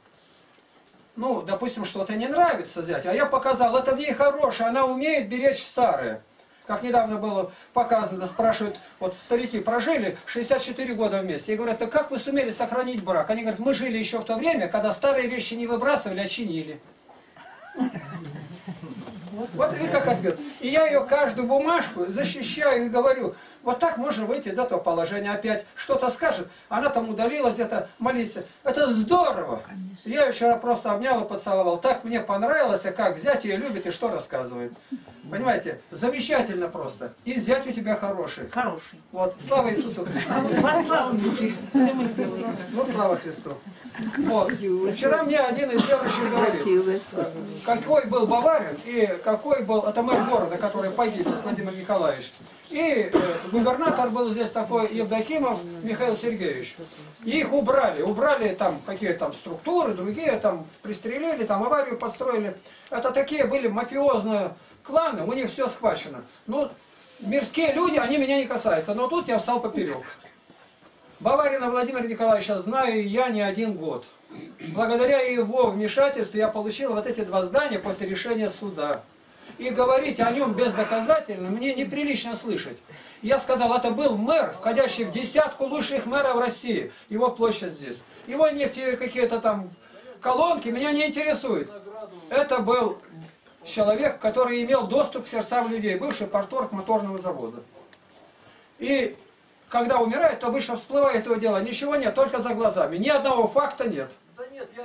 Ну, допустим, что-то не нравится взять, а я показал, это в ней хорошее, она умеет беречь старое. Как недавно было показано, спрашивают, вот старики прожили шестьдесят четыре года вместе, и говорят, так как вы сумели сохранить брак? Они говорят, мы жили еще в то время, когда старые вещи не выбрасывали, а чинили. Вот и как ответ. И я ее каждую бумажку защищаю и говорю, вот так можно выйти из этого положения опять. Что-то скажет, она там удалилась где-то молиться. Это здорово. Конечно. Я ее вчера просто обнял и поцеловал. Так мне понравилось, как зять ее любит и что рассказывает. Понимаете, замечательно просто. И зять у тебя хороший. Хороший. Вот, слава Иисусу Христу. Ну, слава Христу. Вот. Вчера мне один из верующих говорит, какой был Баварин и какой был, это мэр города, который погиб, Владимир Николаевич. И губернатор был здесь такой Евдокимов Михаил Сергеевич. И их убрали, убрали там какие там структуры, другие там пристрелили, там аварию построили. Это такие были мафиозные кланы, у них все схвачено. Ну, мирские люди, они меня не касаются, но тут я встал поперек. Баварина Владимира Николаевича знаю я не один год. Благодаря его вмешательству я получил вот эти два здания после решения суда. И говорить о нем бездоказательно мне неприлично слышать. Я сказал, это был мэр, входящий в десятку лучших мэров России. Его площадь здесь. Его нефти какие-то там колонки меня не интересуют. Это был человек, который имел доступ к сердцам людей. Бывший парторг моторного завода. И когда умирает, то обычно всплывает его дело. Ничего нет, только за глазами. Ни одного факта нет.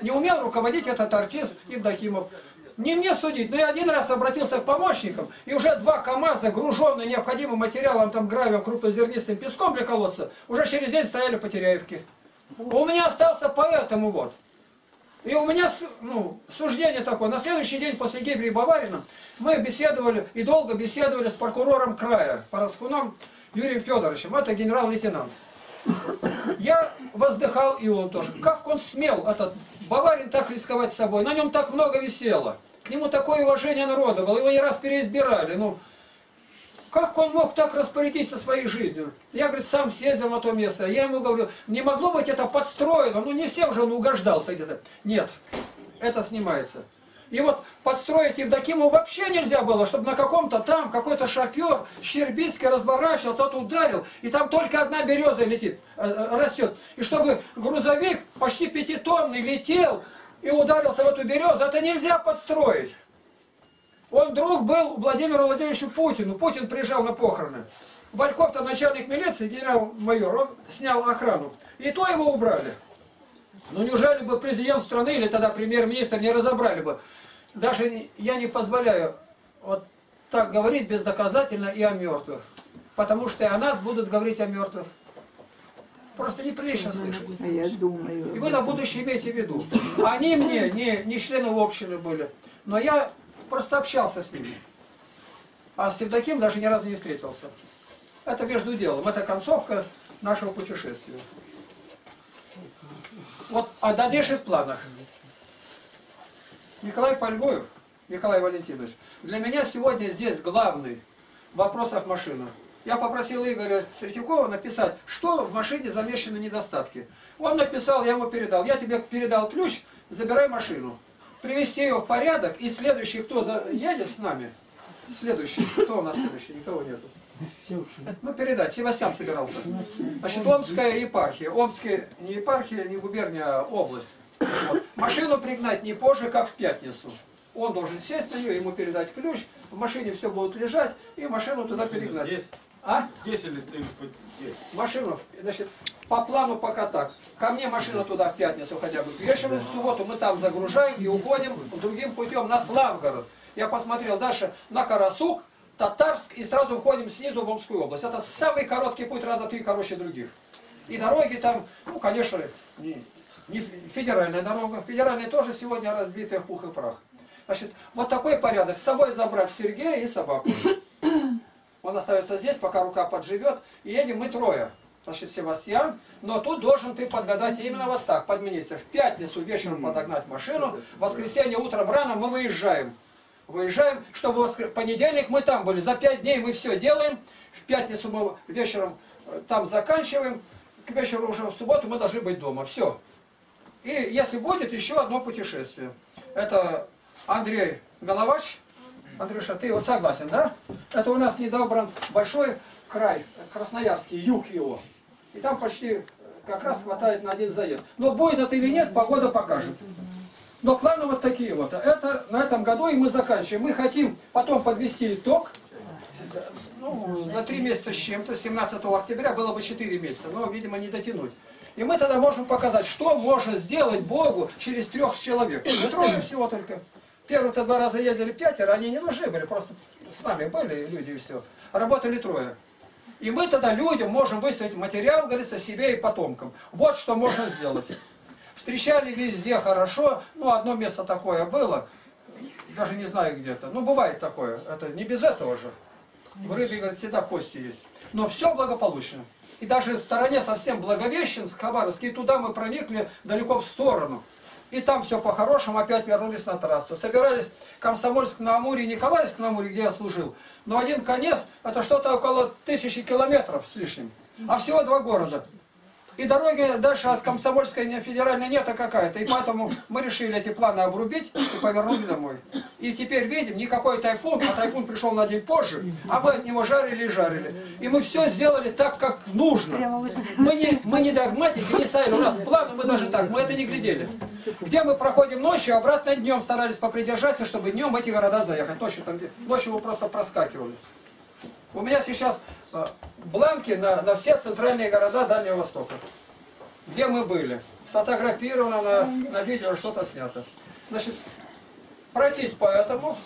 Не умел руководить этот артист Евдокимов. Не мне судить, но я один раз обратился к помощникам, и уже два КАМАЗа, груженные необходимым материалом, там гравием, крупнозернистым песком для колодца, уже через день стояли по Теряевке. У меня остался поэтому вот. И у меня ну, суждение такое. На следующий день после гибели Баварина мы беседовали и долго беседовали с прокурором края, Параскуном Юрием Педоровичем, это генерал-лейтенант. Я воздыхал, и он тоже. Как он смел, этот Баварин, так рисковать с собой? На нем так много висело. К нему такое уважение народа было. Его не раз переизбирали. Ну, Как он мог так распорядиться своей жизнью? Я, говорит, сам съездил на то место. Я ему говорю, не могло быть это подстроено. Ну не всем же он угождал-то где-то. Нет, это снимается. И вот подстроить Евдокимову вообще нельзя было, чтобы на каком-то там какой-то шофер Щербицкий разворачивался, тот ударил, и там только одна береза летит, растет. И чтобы грузовик почти пятитонный летел и ударился в эту березу, это нельзя подстроить. Он друг был Владимиру Владимировичу Путину. Путин приезжал на похороны. Вальков-то начальник милиции, генерал-майор, он снял охрану. И то его убрали. Ну неужели бы президент страны или тогда премьер-министр не разобрали бы? Даже я не позволяю вот так говорить бездоказательно и о мертвых. Потому что и о нас будут говорить о мертвых. Просто неприлично слышать. Я думаю, и вы на будущее имейте в виду. Они мне не, не члены общины были. Но я просто общался с ними. А с Евдоким даже ни разу не встретился. Это между делом. Это концовка нашего путешествия. Вот о дальнейших планах. Николай Фольгуев, Николай Валентинович, для меня сегодня здесь главный в вопросах машины. Я попросил Игоря Третьякова написать, что в машине замечены недостатки. Он написал, я ему передал. Я тебе передал ключ, забирай машину. Привести ее в порядок, и следующий, кто за... едет с нами, следующий, кто у нас следующий, никого нету. Ну, передать, Севастьян собирался. Значит, Омская епархия, Омская не епархия, не губерния, а область. Вот. Машину пригнать не позже, как в пятницу. Он должен сесть на нее, ему передать ключ, в машине все будут лежать, и машину туда перегнать. Здесь? А? Здесь или ты? Здесь. Машину, значит... По плану пока так. Ко мне машина туда в пятницу хотя бы. Вечером в субботу мы там загружаем и уходим другим путем на Славгород. Я посмотрел дальше на Карасук, Татарск и сразу уходим снизу в Омскую область. Это самый короткий путь, раза три короче других. И дороги там, ну конечно, не, не федеральная дорога. Федеральная тоже сегодня разбитая в пух и прах. Значит, вот такой порядок. С собой забрать Сергея и собаку. Он остается здесь, пока рука подживет. И едем мы трое. Значит, Севастьян, но тут должен ты подгадать именно вот так, подмениться. В пятницу вечером подогнать машину, в воскресенье утром рано мы выезжаем. Выезжаем, чтобы в воскр... понедельник мы там были. За пять дней мы все делаем, в пятницу мы вечером там заканчиваем, к вечеру уже в субботу мы должны быть дома. Все. И если будет, еще одно путешествие. Это Андрей Головач. Андрюша, ты его согласен, да? Это у нас недобран большой край, Красноярский, юг его. И там почти как раз хватает на один заезд. Но будет это или нет, погода покажет. Но планы вот такие вот. Это на этом году и мы заканчиваем. Мы хотим потом подвести итог. Ну, за три месяца с чем-то, семнадцатого октября было бы четыре месяца, но, видимо, не дотянуть. И мы тогда можем показать, что можно сделать Богу через трех человек. Мы трое всего только. Первые-то два раза ездили пятеро, они не нужны были, просто с нами были люди и все. Работали трое. И мы тогда людям можем выставить материал, говорится, себе и потомкам. Вот что можно сделать. Встречали везде хорошо, ну одно место такое было, даже не знаю где-то. Ну бывает такое, это не без этого же. В рыбе, говорит, всегда кости есть. Но все благополучно. И даже в стороне совсем Благовещенск, Хабаровский, туда мы проникли далеко в сторону. И там все по-хорошему, опять вернулись на трассу. Собирались Комсомольск-на-Амуре, Николаевск-на-Амуре, где я служил. Но один конец, это что-то около тысячи километров с лишним. А всего два города. И дороги дальше от Комсомольской не федеральной нет, а какая-то. И поэтому мы решили эти планы обрубить и повернули домой. И теперь видим, никакой тайфун, а тайфун пришел на день позже, а мы от него жарили и жарили. И мы все сделали так, как нужно. Мы не, мы не догматики, не ставили у нас планы, мы даже так, мы это не глядели. Где мы проходим ночью, обратно днем старались попридержаться, чтобы днем в эти города заехать. Ночью, там, ночью мы просто проскакивали. У меня сейчас бланки на, на все центральные города Дальнего Востока. Где мы были. Сфотографировано, на, на видео что-то снято. Значит, пройтись по этому.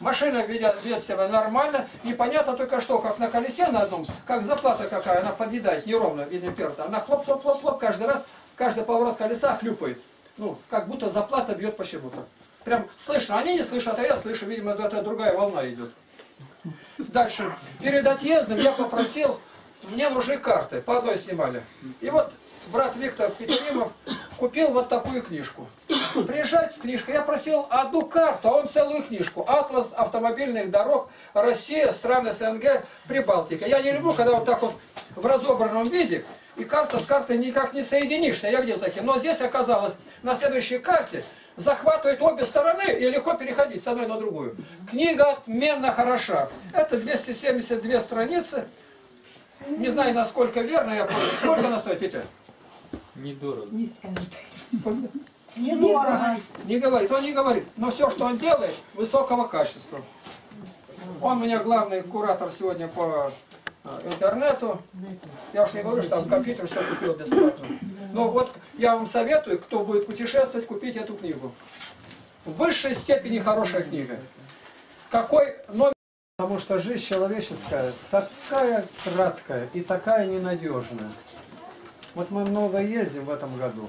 Машина ведет, ведет себя нормально. Непонятно только что, как на колесе на одном, как заплата какая, она подъедает неровно, видно, перта. Она хлоп-хлоп-хлоп-хлоп, каждый раз, каждый поворот колеса хлюпает. Ну, как будто заплата бьет почему-то. Прям слышно, они не слышат, а я слышу, видимо, это другая волна идет. Дальше, перед отъездом я попросил, мне нужны карты, по одной снимали. И вот брат Виктор Петеримов купил вот такую книжку. Приезжает с книжкой. Я просил одну карту, а он целую книжку. Атлас автомобильных дорог Россия, страны СНГ, Прибалтика. Я не люблю, когда вот так вот в разобранном виде, и карта с картой никак не соединишься. Я видел такие. Но здесь оказалось, на следующей карте захватывает обе стороны и легко переходить с одной на другую. Книга отменно хороша. Это двести семьдесят две страницы. Не знаю, насколько верно я помню. Сколько она стоит, Петя? Недорого. Не скажет. Сколько? Недорого. Не говорит. Он не говорит. Но все, что он делает, высокого качества. Он у меня главный куратор сегодня по интернету. Я уж не говорю, что там компьютер все купил бесплатно. Но вот я вам советую, кто будет путешествовать, купить эту книгу. В высшей степени хорошая книга. Какой номер? Потому что жизнь человеческая такая краткая и такая ненадежная. Вот мы много ездим в этом году.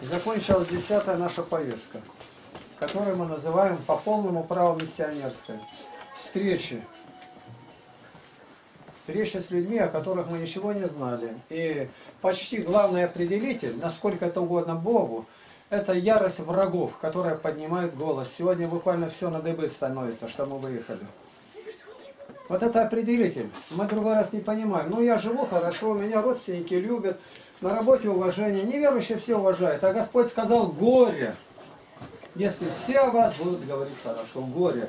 И закончилась десятая наша поездка, которую мы называем по полному праву миссионерской. Встречи. Встречи с людьми, о которых мы ничего не знали. И почти главный определитель, насколько это угодно Богу, это ярость врагов, которые поднимают голос. Сегодня буквально все на дыбы становится, что мы выехали. Вот это определитель. Мы другой раз не понимаем. Ну, я живу хорошо, меня родственники любят, на работе уважение. Неверующие все уважают. А Господь сказал: горе. Если все о вас будут говорить хорошо, горе.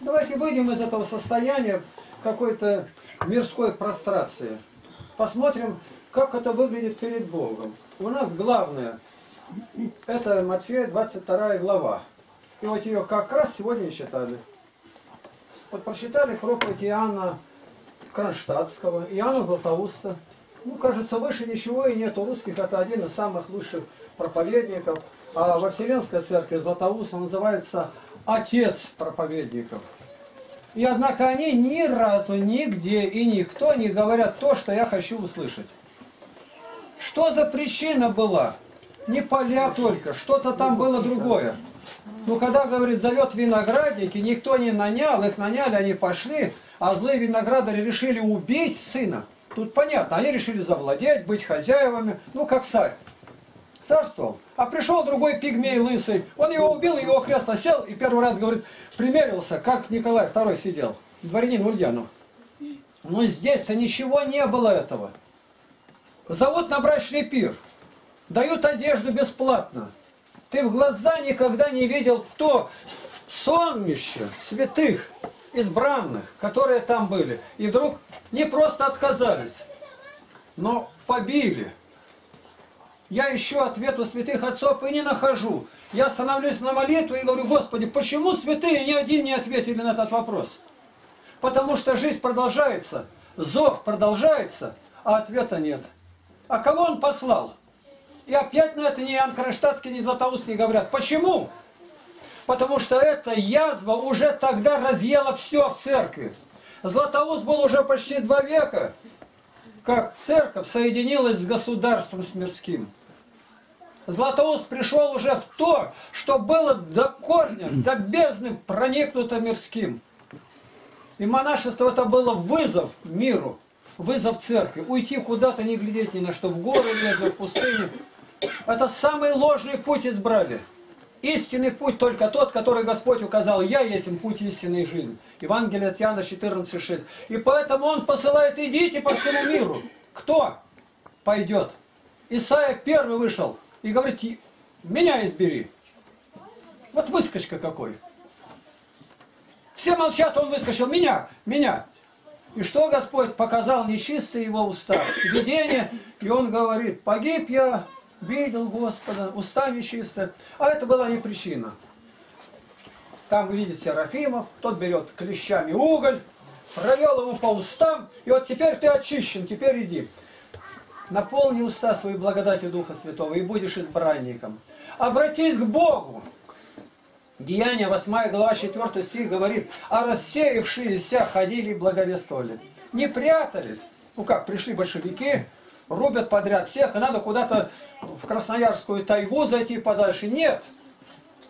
Давайте выйдем из этого состояния какой-то мирской прострации. Посмотрим, как это выглядит перед Богом. У нас главное... Это Матфея двадцать вторая глава. И вот ее как раз сегодня читали. Вот прочитали проповедь Иоанна Кронштадтского, Иоанна Златоуста. Ну, кажется, выше ничего и нет. У русских это один из самых лучших проповедников. А во Вселенской церкви Златоуст называется отец проповедников. И однако они ни разу, нигде и никто не говорят то, что я хочу услышать. Что за причина была? Не поля только, что-то там было другое. Но когда, говорит, зовет виноградники, никто не нанял, их наняли, они пошли, а злые виноградари решили убить сына. Тут понятно, они решили завладеть, быть хозяевами, ну как царь. Царствовал. А пришел другой пигмей лысый, он его убил, его кресло сел, и первый раз, говорит, примерился, как Николай второй сидел, дворянин Ульянов. Но здесь-то ничего не было этого. Зовут на брачный пир. Дают одежду бесплатно. Ты в глаза никогда не видел то сонмище святых, избранных, которые там были. И вдруг не просто отказались, но побили. Я ищу ответ у святых отцов и не нахожу. Я становлюсь на молитву и говорю: Господи, почему святые ни один не ответили на этот вопрос? Потому что жизнь продолжается, зов продолжается, а ответа нет. А кого он послал? И опять на это ни Иоанн Кронштадтский, ни Златоуст не говорят. Почему? Потому что эта язва уже тогда разъела все в церкви. Златоуст был уже почти два века, как церковь соединилась с государством, с мирским. Златоуст пришел уже в то, что было до корня, до бездны проникнуто мирским. И монашество это было вызов миру, вызов церкви. Уйти куда-то, не глядеть ни на что, в горы лезут, в пустыне. Это самый ложный путь избрали. Истинный путь только тот, который Господь указал. Я есть им путь истинной и жизни. Евангелие от Иоанна четырнадцать шесть. И поэтому Он посылает: идите по всему миру. Кто пойдет? Исаия первый вышел и говорит: меня избери. Вот выскочка какой. Все молчат, он выскочил. Меня, меня. И что Господь показал? Нечистые его уста. Видение. И он говорит: погиб я, видел Господа, уста нечистые. А это была не причина. Там видит Серафимов, тот берет клещами уголь, провел его по устам, и вот теперь ты очищен, теперь иди. Наполни уста свои благодатью Духа Святого, и будешь избранником. Обратись к Богу. Деяния восьмая глава четвёртый стих говорит: а рассеявшиеся ходили и благовествовали. Не прятались. Ну как, пришли большевики, рубят подряд всех, и надо куда-то в Красноярскую тайгу зайти подальше. Нет.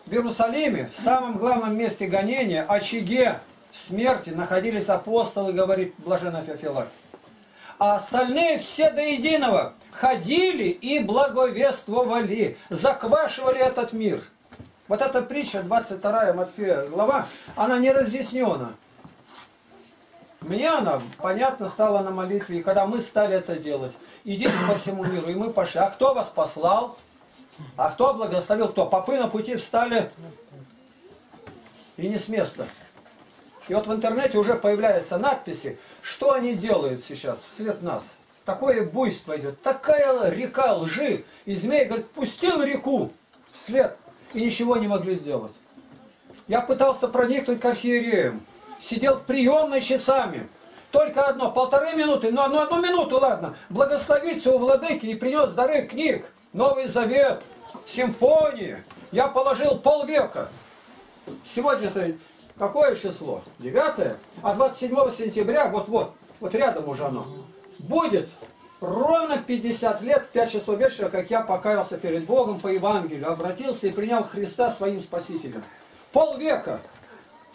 В Иерусалиме, в самом главном месте гонения, очаге смерти, находились апостолы, говорит блаженный Феофилакт. а остальные все до единого ходили и благовествовали, заквашивали этот мир. Вот эта притча, двадцать вторая Матфея глава, она не разъяснена. Мне она, понятно, стала на молитве, и когда мы стали это делать. Идите по всему миру, и мы пошли. А кто вас послал? А кто благословил? Кто? Попы на пути встали и не с места. И вот в интернете уже появляются надписи, что они делают сейчас вслед нас. Такое буйство идет, такая река лжи. И змей, говорит, пустил реку вслед, и ничего не могли сделать. Я пытался проникнуть к архиереям. Сидел в приемной часами. Только одно, полторы минуты, ну одну, одну минуту, ладно. Благословиться у владыки и принес дары книг. Новый Завет, симфонии. Я положил полвека. Сегодня-то какое число? Девятое. А двадцать седьмого сентября, вот-вот, вот рядом уже оно, будет ровно пятьдесят лет, в пять часов вечера, как я покаялся перед Богом по Евангелию, обратился и принял Христа своим спасителем. Полвека.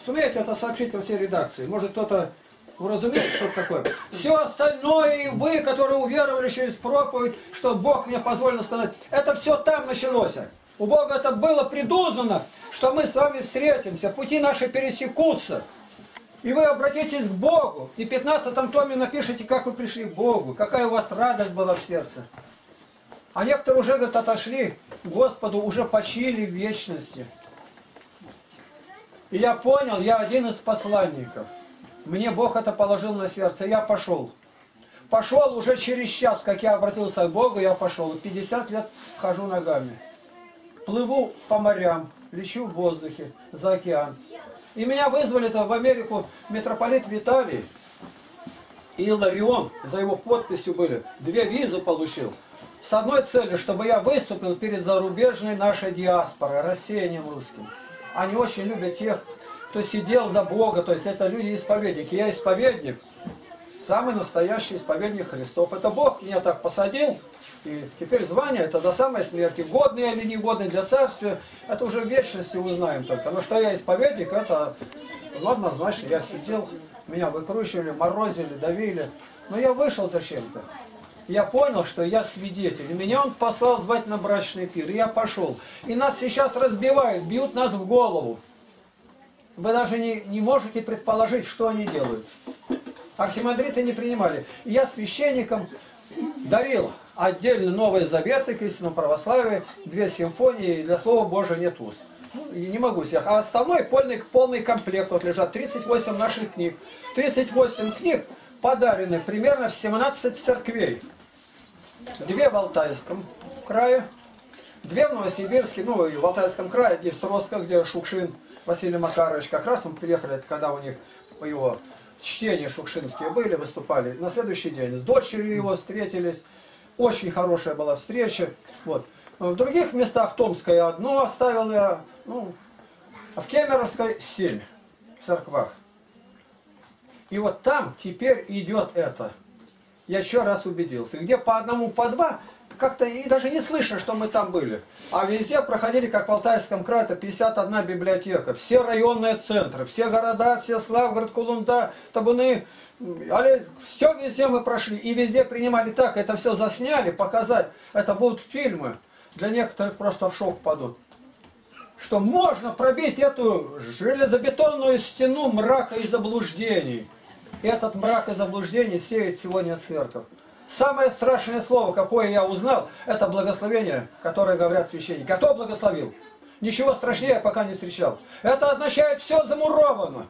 Сумеете это сообщить во всей редакции? Может, кто-то уразумеет, что это такое? Все остальное, и вы, которые уверовали через проповедь, что Бог мне позволил сказать, это все там началось. У Бога это было предузнано, что мы с вами встретимся, пути наши пересекутся. И вы обратитесь к Богу, и в пятнадцатом томе напишите, как вы пришли к Богу, какая у вас радость была в сердце. А некоторые уже, говорят, отошли к Господу, уже почили в вечности. И я понял, я один из посланников. Мне Бог это положил на сердце. Я пошел. Пошел уже через час, как я обратился к Богу, я пошел. пятьдесят лет хожу ногами. Плыву по морям, лечу в воздухе, за океан. И меня вызвали-то в Америку митрополит Виталий и Ларион. За его подписью были. Две визы получил. С одной целью, чтобы я выступил перед зарубежной нашей диаспорой, рассеянным русским. Они очень любят тех, кто сидел за Бога, то есть это люди-исповедники. Я исповедник, самый настоящий исповедник Христов. Это Бог меня так посадил, и теперь звание это до самой смерти. Годный или негодный для царствия, это уже в вечности узнаем только. Но что я исповедник, это ладно, значит, я сидел, меня выкручивали, морозили, давили. Но я вышел зачем-то. Я понял, что я свидетель. Меня он послал звать на брачный пир. И я пошел. И нас сейчас разбивают, бьют нас в голову. Вы даже не, не можете предположить, что они делают. Архимандриты не принимали. И я священникам дарил отдельно Новые Заветы к истинному православию, две симфонии, и для Слова Божия нет уст. Ну, не могу всех. А остальной полный, полный комплект. Вот лежат тридцать восемь наших книг. тридцать восемь книг. Подарены примерно в семнадцать церквей. Две в Алтайском крае, две в Новосибирске, ну и в Алтайском крае, и в Сросском, где Шукшин Василий Макарович. Как раз мы приехали, это когда у них его чтения шукшинские были, выступали. На следующий день с дочерью его встретились. Очень хорошая была встреча. Вот. В других местах Томское одно оставил я, ну, а в Кемеровской семь в церквах. И вот там теперь идет это. Я еще раз убедился. Где по одному, по два, как-то и даже не слышно, что мы там были. А везде проходили, как в Алтайском крае, это пятьдесят одна библиотека. Все районные центры, все города, все Славгород, Кулунда, Табуны, Олесь. Все везде мы прошли. И везде принимали так. Это все засняли, показать. Это будут фильмы. Для некоторых просто в шок падут. Что можно пробить эту железобетонную стену мрака и заблуждений. Этот мрак и заблуждение сеет сегодня церковь. Самое страшное слово, какое я узнал, это благословение, которое говорят священники. А кто благословил? Ничего страшнее я пока не встречал. Это означает, все замуровано.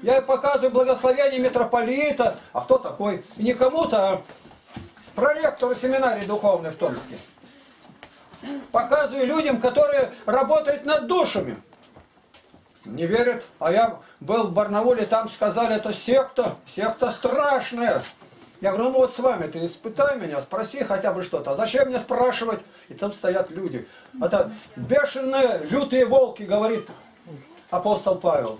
Я показываю благословение митрополита. А кто такой? Не кому-то, а проректору семинарии духовной в Томске. Показываю людям, которые работают над душами. Не верят. А я был в Барнауле, там сказали, это секта, секта страшная. Я говорю, ну вот с вами, ты испытай меня, спроси хотя бы что-то. А зачем мне спрашивать? И там стоят люди. Это бешеные, лютые волки, говорит апостол Павел.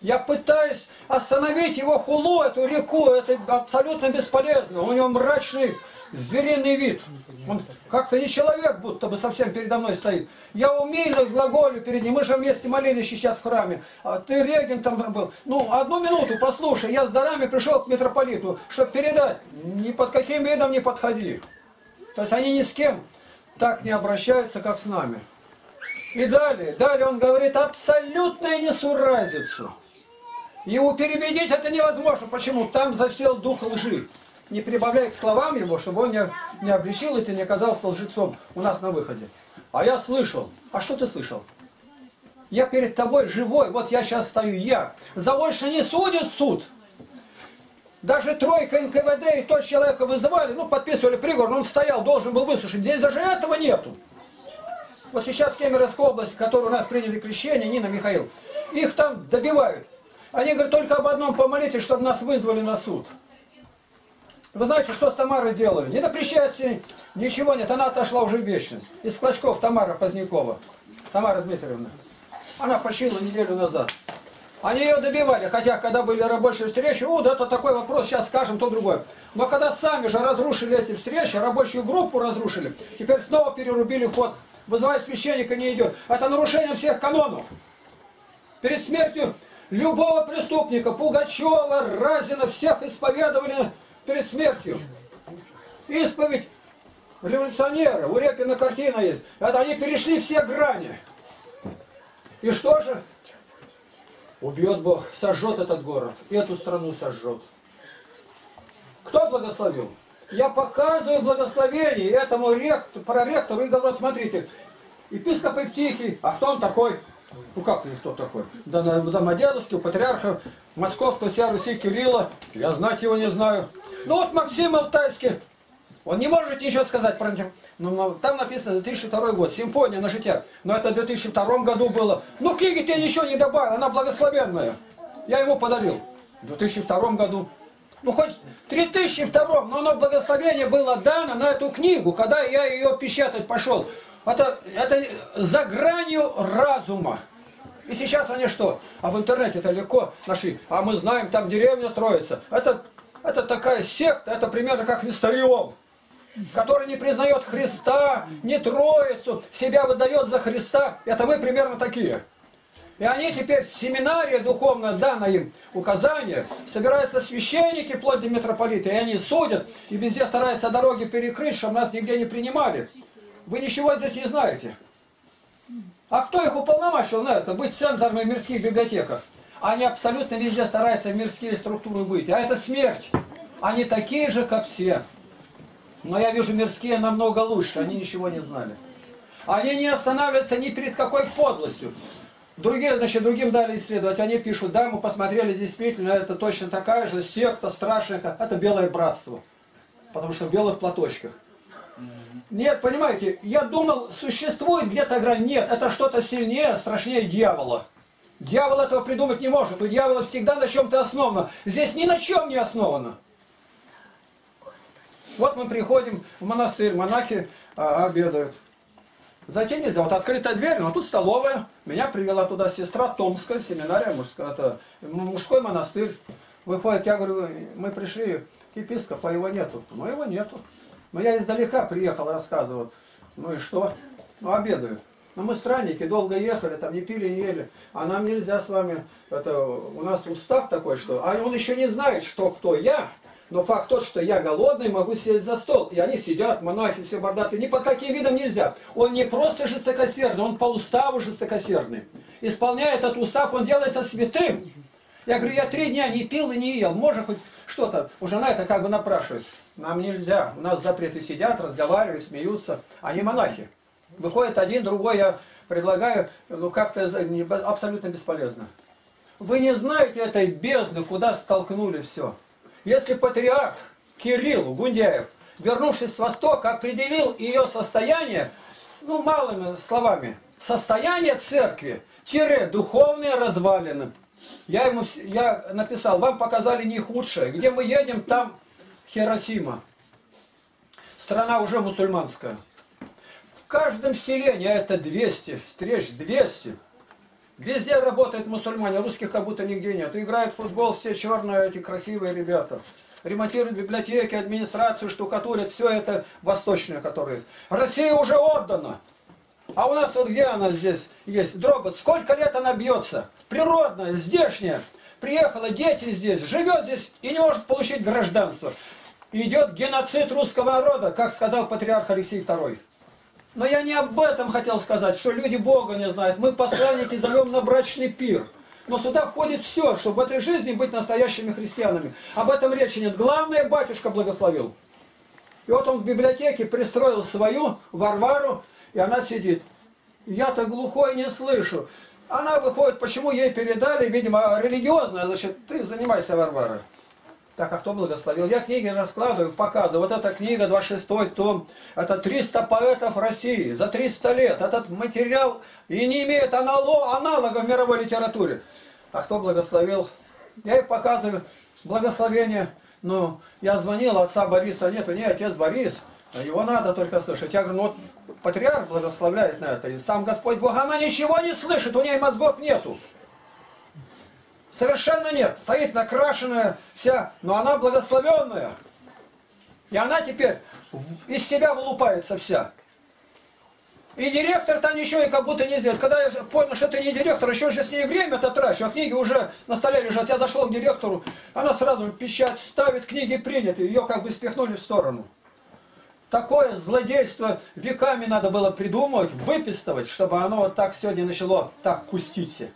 Я пытаюсь остановить его хулу, эту реку, это абсолютно бесполезно. У него мрачный звериный вид. Он как-то не человек, будто бы совсем передо мной стоит. Я умильно глаголю перед ним. Мы же вместе молились сейчас в храме. А ты регентом был. Ну, одну минуту послушай. Я с дарами пришел к митрополиту, чтобы передать. Ни под каким видом не подходи. То есть они ни с кем так не обращаются, как с нами. И далее, далее он говорит абсолютную несуразицу. Его перебедить это невозможно. Почему? Там засел дух лжи. Не прибавляя к словам его, чтобы он не, не обрешил и не оказался лжецом у нас на выходе. А я слышал. А что ты слышал? Я перед тобой живой. Вот я сейчас стою. Я. За больше не судит суд. Даже тройка эн ка вэ дэ и тот человека вызывали. Ну, подписывали приговор. Но он стоял, должен был выслушать. Здесь даже этого нету. Вот сейчас Кемеровская область, в которой у нас приняли крещение, Нина, Михаил, их там добивают. Они говорят, только об одном помолитесь, чтобы нас вызвали на суд. Вы знаете, что с Тамарой делали? Не допрещается, ничего нет, она отошла уже в вечность. Из клочков Тамара Позднякова, Тамара Дмитриевна. Она почила неделю назад. Они ее добивали, хотя когда были рабочие встречи, о, да это такой вопрос, сейчас скажем, то другое. Но когда сами же разрушили эти встречи, рабочую группу разрушили, теперь снова перерубили ход. Вызывать священника не идет. Это нарушение всех канонов. Перед смертью любого преступника, Пугачева, Разина, всех исповедовали перед смертью. Исповедь революционера. У Репина картина есть. Это они перешли все грани. И что же? Убьет Бог. Сожжет этот город. Эту страну сожжет. Кто благословил? Я показываю благословение этому ректору, проректору и говорю, смотрите, епископ Евтихий, а кто он такой? Ну как ли кто такой? Домодедовский, патриарха Московского и всея Руси Кирилла, я знать его не знаю. Ну вот Максим Алтайский, он не может ничего сказать про него. Ну, там написано две тысячи второй год, симфония на жития, но это в две тысячи втором году было. Ну книги ты ничего не добавил, она благословенная, я ему подарил в две тысячи втором году. Ну, хоть в две тысячи втором, но оно благословение было дано на эту книгу, когда я ее печатать пошел. Это, это за гранью разума. И сейчас они что? А в интернете это легко нашли. А мы знаем, там деревня строится. Это, это такая секта, это примерно как Висторион, который не признает Христа, не Троицу, себя выдает за Христа. Это мы примерно такие. И они теперь в семинарии духовно дано им указание, собираются священники вплоть до митрополита, и они судят, и везде стараются дороги перекрыть, чтобы нас нигде не принимали. Вы ничего здесь не знаете. А кто их уполномочил на это? Быть цензорами в мирских библиотеках. Они абсолютно везде стараются в мирские структуры быть. А это смерть. Они такие же, как все. Но я вижу, мирские намного лучше, они ничего не знали. Они не останавливаются ни перед какой подлостью. Другие, значит, другим дали исследовать. Они пишут, да, мы посмотрели, действительно, это точно такая же секта, страшная. Это белое братство. Потому что в белых платочках. Нет, понимаете, я думал, существует где-то грань. Нет, это что-то сильнее, страшнее дьявола. Дьявол этого придумать не может. У дьявола всегда на чем-то основано. Здесь ни на чем не основано. Вот мы приходим в монастырь, монахи а, обедают. Зайти нельзя. Вот открытая дверь, но тут столовая. Меня привела туда сестра Томская, семинария мужская. Это мужской монастырь. Выходит, я говорю, мы пришли к епископу, а его нету. Ну, его нету. Но я издалека приехал, рассказывал. Ну и что? Ну, обедаю. Но мы странники, долго ехали, там не пили, не ели. А нам нельзя с вами... Это, у нас устав такой, что... А он еще не знает, что кто я. Но факт тот, что я голодный, могу сесть за стол. И они сидят, монахи, все бордаты. Ни под каким видом нельзя. Он не просто жестокосердный, он по уставу жестокосердный. Исполняя этот устав, он делается святым. Я говорю, я три дня не пил и не ел. Может, хоть что-то. Уже на это как бы напрашиваюсь. Нам нельзя. У нас запреты, сидят, разговаривают, смеются. Они монахи. Выходит один, другой, я предлагаю, ну как-то абсолютно бесполезно. Вы не знаете этой бездны, куда столкнули все. Если патриарх Кирилл Гундяев, вернувшись с Востока, определил ее состояние, ну, малыми словами, состояние церкви, тире, духовные развалины. Я ему я написал, вам показали не худшее. Где мы едем, там Хиросима. Страна уже мусульманская. В каждом селении, а это двести встреч, двести. Везде работают мусульмане, русских как будто нигде нет. Играют в футбол все черные, эти красивые ребята. ремонтируют библиотеки, администрацию, штукатурят, все это восточное, которое есть. Россия уже отдана. А у нас вот где она здесь есть? Дробот. Сколько лет она бьется? Природная, здешняя. Приехала, дети здесь, живет здесь и не может получить гражданство. Идет геноцид русского народа, как сказал патриарх Алексей Второй. Но я не об этом хотел сказать, что люди Бога не знают. Мы посланники зовем на брачный пир. Но сюда входит все, чтобы в этой жизни быть настоящими христианами. Об этом речи нет. Главное, батюшка благословил. И вот он в библиотеке пристроил свою Варвару, и она сидит. Я-то глухой не слышу. Она выходит, почему ей передали, видимо, религиозная, значит, ты занимайся, Варвара. Так, а кто благословил? Я книги раскладываю, показываю. Вот эта книга, двадцать шестой том, это триста поэтов России за триста лет. Этот материал и не имеет аналога в мировой литературе. А кто благословил? Я ей показываю благословение. Ну, я звонил, отца Бориса нету. Не, отец Борис, его надо только слышать. Я говорю, ну вот патриарх благословляет на это. И сам Господь Бог, она ничего не слышит, у нее мозгов нету. Совершенно нет. Стоит накрашенная вся, но она благословенная. И она теперь из себя вылупается вся. И директор-то ничего и как будто не сделает. Когда я понял, что ты не директор, еще же с ней время-то трачу, а книги уже на столе лежат. Я зашел к директору, она сразу же печать ставит, книги приняты, ее как бы спихнули в сторону. Такое злодейство веками надо было придумывать, выписывать, чтобы оно вот так сегодня начало так куститься.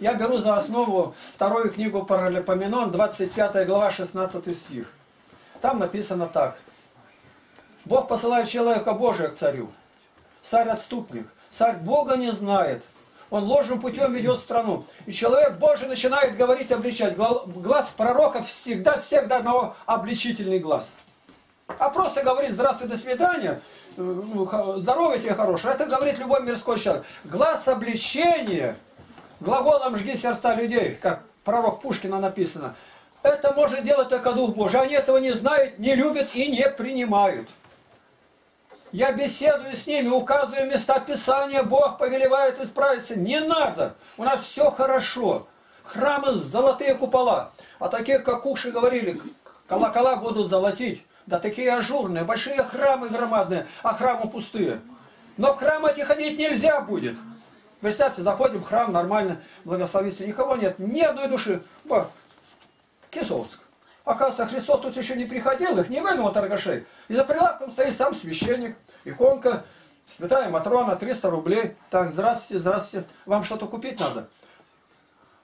Я беру за основу вторую книгу Паралипоменон, двадцать пятая глава, шестнадцатый стих. Там написано так. Бог посылает человека Божия к царю. Царь отступник. Царь Бога не знает. Он ложным путем ведет страну. И человек Божий начинает говорить, обличать. Глаз пророка всегда, всех до одного обличительный глаз. А просто говорит «здравствуй, до свидания», «здоровья тебе хорошего». Это говорит любой мирской человек. Глаз обличения... Глаголом «жги сердца людей», как пророк Пушкина написано, это может делать только Дух Божий. Они этого не знают, не любят и не принимают. Я беседую с ними, указываю места Писания, Бог повелевает исправиться. Не надо, у нас все хорошо. Храмы золотые купола, а такие, как Кукши говорили, колокола будут золотить. Да такие ажурные, большие храмы громадные, а храмы пустые. Но в храм эти ходить нельзя будет. Представьте, заходим в храм, нормально, благословиться, никого нет, ни одной души. Ба, Кисовск. Оказывается, Христос тут еще не приходил, их не выгнал торгашей. И за прилавком стоит сам священник, иконка, святая Матрона, триста рублей. Так, здравствуйте, здравствуйте, вам что-то купить надо?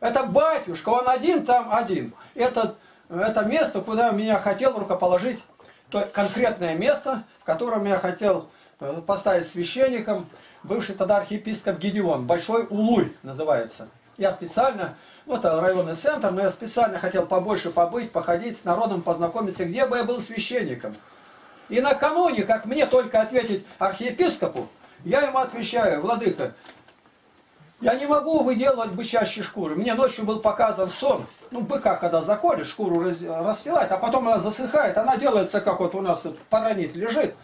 Это батюшка, он один, там один. Это, это место, куда меня хотел рукоположить, то конкретное место, в котором я хотел поставить священником, бывший тогда архиепископ Гедеон, Большой Улуй называется. Я специально, ну это районный центр, но я специально хотел побольше побыть, походить с народом, познакомиться, где бы я был священником. И накануне, как мне только ответить архиепископу, я ему отвечаю, владыка, я не могу выделывать бычачьи шкуры. Мне ночью был показан сон, ну быка, когда заходишь, шкуру расстилает, а потом она засыхает, она делается, как вот у нас тут паранит лежит,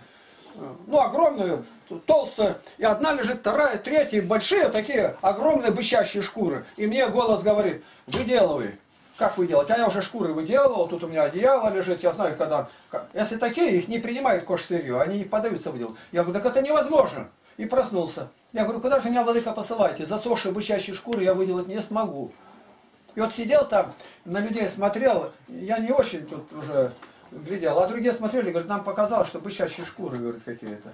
ну огромную, толстая, и одна лежит, вторая, третья, и большие такие огромные бычачьи шкуры. И мне голос говорит, выделывай. Как выделать? А я уже шкуры выделывал, тут у меня одеяло лежит, я знаю, когда... Если такие, их не принимают кожсырью, они не поддаются выделать. Я говорю, так это невозможно. И проснулся. Я говорю, куда же меня, владыка, посылаете? Засохшие бычачьи шкуры я выделать не смогу. И вот сидел там, на людей смотрел, я не очень тут уже глядел, а другие смотрели, говорят, нам показалось, что бычачьи шкуры, говорят, какие-то.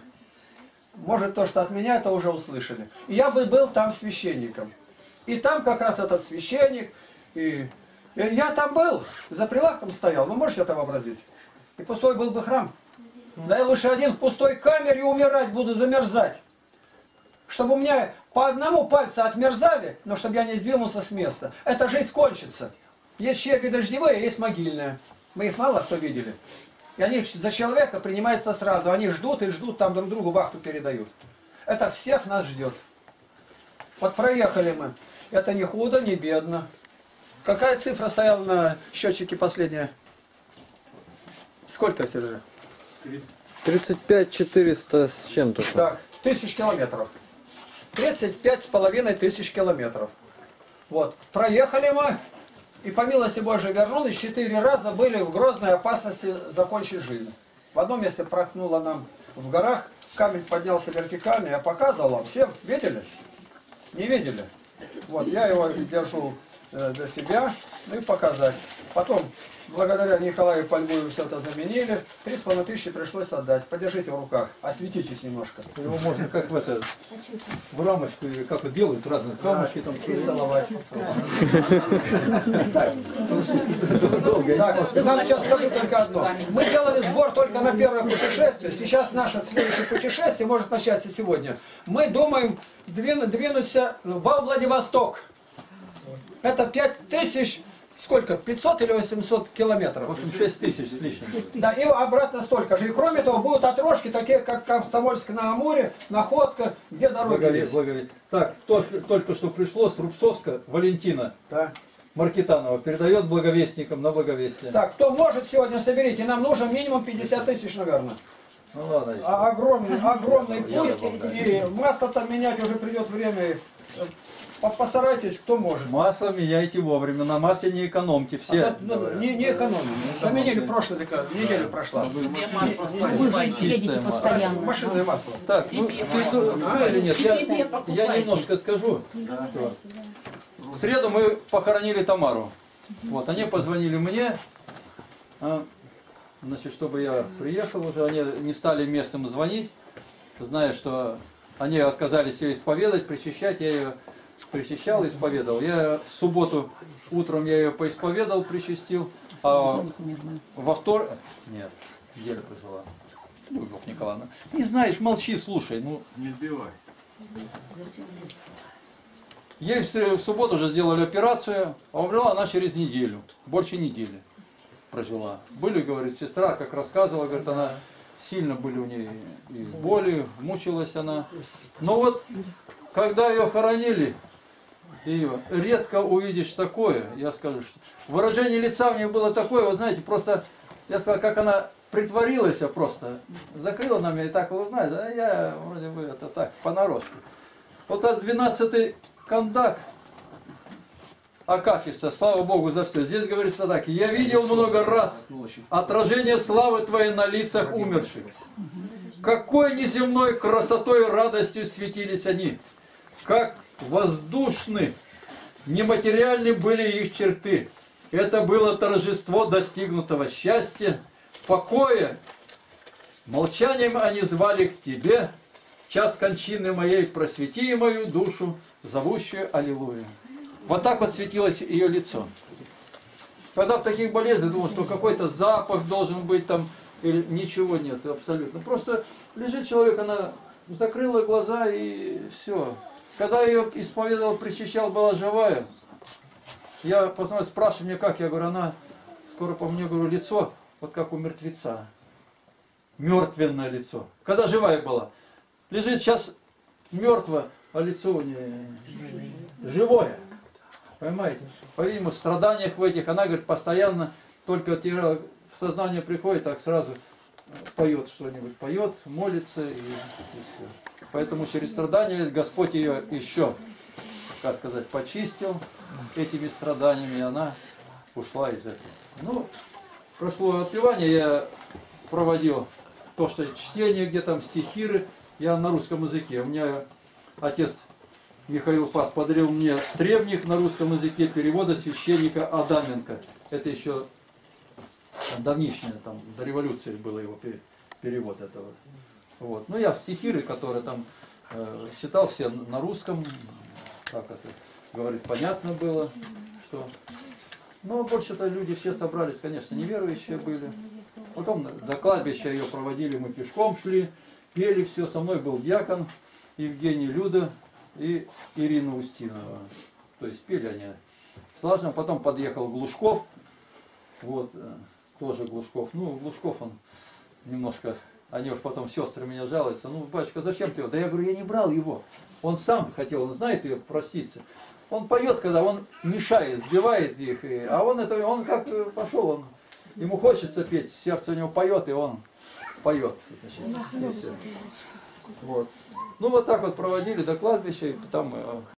Может, то, что от меня, это уже услышали. И я бы был там священником. И там как раз этот священник. И... и я там был, за прилавком стоял. Вы можете это вообразить? И пустой был бы храм. Да я лучше один в пустой камере умирать буду, замерзать. Чтобы у меня по одному пальцу отмерзали, но чтобы я не сдвинулся с места. Эта жизнь кончится. Есть человек и дождевые, есть могильные. Мы их мало кто видели. И они за человека принимаются сразу. Они ждут и ждут, там друг другу вахту передают. Это всех нас ждет. Вот проехали мы. Это не худо, не бедно. Какая цифра стояла на счетчике последняя? Сколько, Сержа? тридцать пять четыреста с чем-то. Так, тысяч километров. тридцать пять с половиной тысяч километров. Вот, проехали мы. и по милости Божией вернулись, четыре раза были в грозной опасности закончить жизнь. В одном месте проткнуло нам в горах, камень поднялся вертикально, я показывал вам всем. Видели? Не видели? Вот, я его держу для себя, ну и показать. Потом, благодаря Николаю Фольгуеву все это заменили, три с половиной тысячи пришлось отдать. Подержите в руках, осветитесь немножко. Его можно как в это, в рамочку, как делают разные камушки, там целовать. Нам сейчас скажу только одно. Мы делали сбор только на первое путешествие. Сейчас наше следующее путешествие может начаться сегодня. Мы думаем двинуться во Владивосток. Это пять тысяч, сколько, пятьсот или восемьсот километров? В общем, шесть тысяч с лишним. Да, и обратно столько же. И кроме того, будут отрожки, такие как Комсомольск-на-Амуре, Находка, где дороги благовей, есть. Благовей. Так, только, только что пришло с Рубцовска Валентина. Да. Маркитанова передает благовестникам на благовестие. Так, кто может сегодня, соберите. Нам нужен минимум пятьдесят тысяч, наверное. Ну ладно. А, огромный, огромный путь. И масло там менять уже придет время. Постарайтесь, кто может. Масло меняйте вовремя, на масле не экономьте. Все. А, да, не, не экономим. Заменили прошлой неделю, да. Прошла. На себе масло ставите. Постоянно. Машинное масло. Так, ну, ты, а? Или нет? Я, я немножко скажу. Да. В среду мы похоронили Тамару. Вот, они позвонили мне, значит, чтобы я приехал уже. Они не стали местным звонить, зная, что они отказались ее исповедать, причащать. Я ее причащал и исповедовал. Я в субботу утром я ее поисповедал, причастил. А во вторник... Нет, Гера прислала. Любовь Николаевна. Не знаешь, молчи, слушай. Ну... Не сбивай. Ей в субботу уже сделали операцию, а умерла она через неделю. Больше недели прожила. Были, говорит, сестра, как рассказывала, говорит, она... Сильно были у нее и боли, мучилась она. Но вот, когда ее хоронили, ее редко увидишь такое, я скажу, что выражение лица у нее было такое, вот знаете, просто, я сказал, как она притворилась, просто закрыла на меня и так, вы знаете, а я вроде бы это так, понарошку. Вот этот двенадцатый кондак Акафиса, слава Богу за все. Здесь говорится так: я видел много раз отражение славы Твоей на лицах умерших. Какой неземной красотой и радостью светились они. Как воздушны, нематериальны были их черты. Это было торжество достигнутого счастья, покоя. Молчанием они звали к Тебе. Час кончины моей просвети мою душу, зовущую аллилуйя. Вот так вот светилось ее лицо. Когда в таких болезнях думал, что какой-то запах должен быть там, или ничего нет, абсолютно. Просто лежит человек, она закрыла глаза и все. Когда ее исповедовал, причащал, была живая, я посмотрел, спрашиваю меня, как, я говорю, она, скоро по мне, говорю, лицо, вот как у мертвеца. Мертвенное лицо. Когда живая была. Лежит сейчас мертво, а лицо у нее живое. Понимаете? По-видимому, в страданиях в этих, она, говорит, постоянно только в сознание приходит, так сразу поет что-нибудь, поет, молится и, и все. Поэтому через страдания Господь ее еще, как сказать, почистил этими страданиями, и она ушла из этого. Ну, прошло отпевание, я проводил то, что чтение, где там стихиры, я на русском языке. У меня отец Михаил Фас подарил мне стребник на русском языке перевода священника Адаменко. Это еще давнишнее, там, до революции было его перевод этого. Вот. Ну, я стихиры, которые там э, читал все на русском, так это, говорит, понятно было, что... Но больше-то люди все собрались, конечно, неверующие были. Потом до кладбища ее проводили, мы пешком шли, пели все. Со мной был дьякон Евгений Люда и Ирина Устинова. То есть пели они слаженно. Потом подъехал Глушков. Вот, тоже Глушков. Ну, Глушков он немножко... Они уж потом, сестры меня жалуются. Ну, батюшка, зачем ты его? Да я говорю, я не брал его. Он сам хотел, он знает ее, проситься. Он поет, когда он мешает, сбивает их. И, а он это, он как пошел, он... Ему хочется петь, сердце у него поет, и он поет. Значит, и все. Вот. Ну вот так вот проводили до кладбища, и там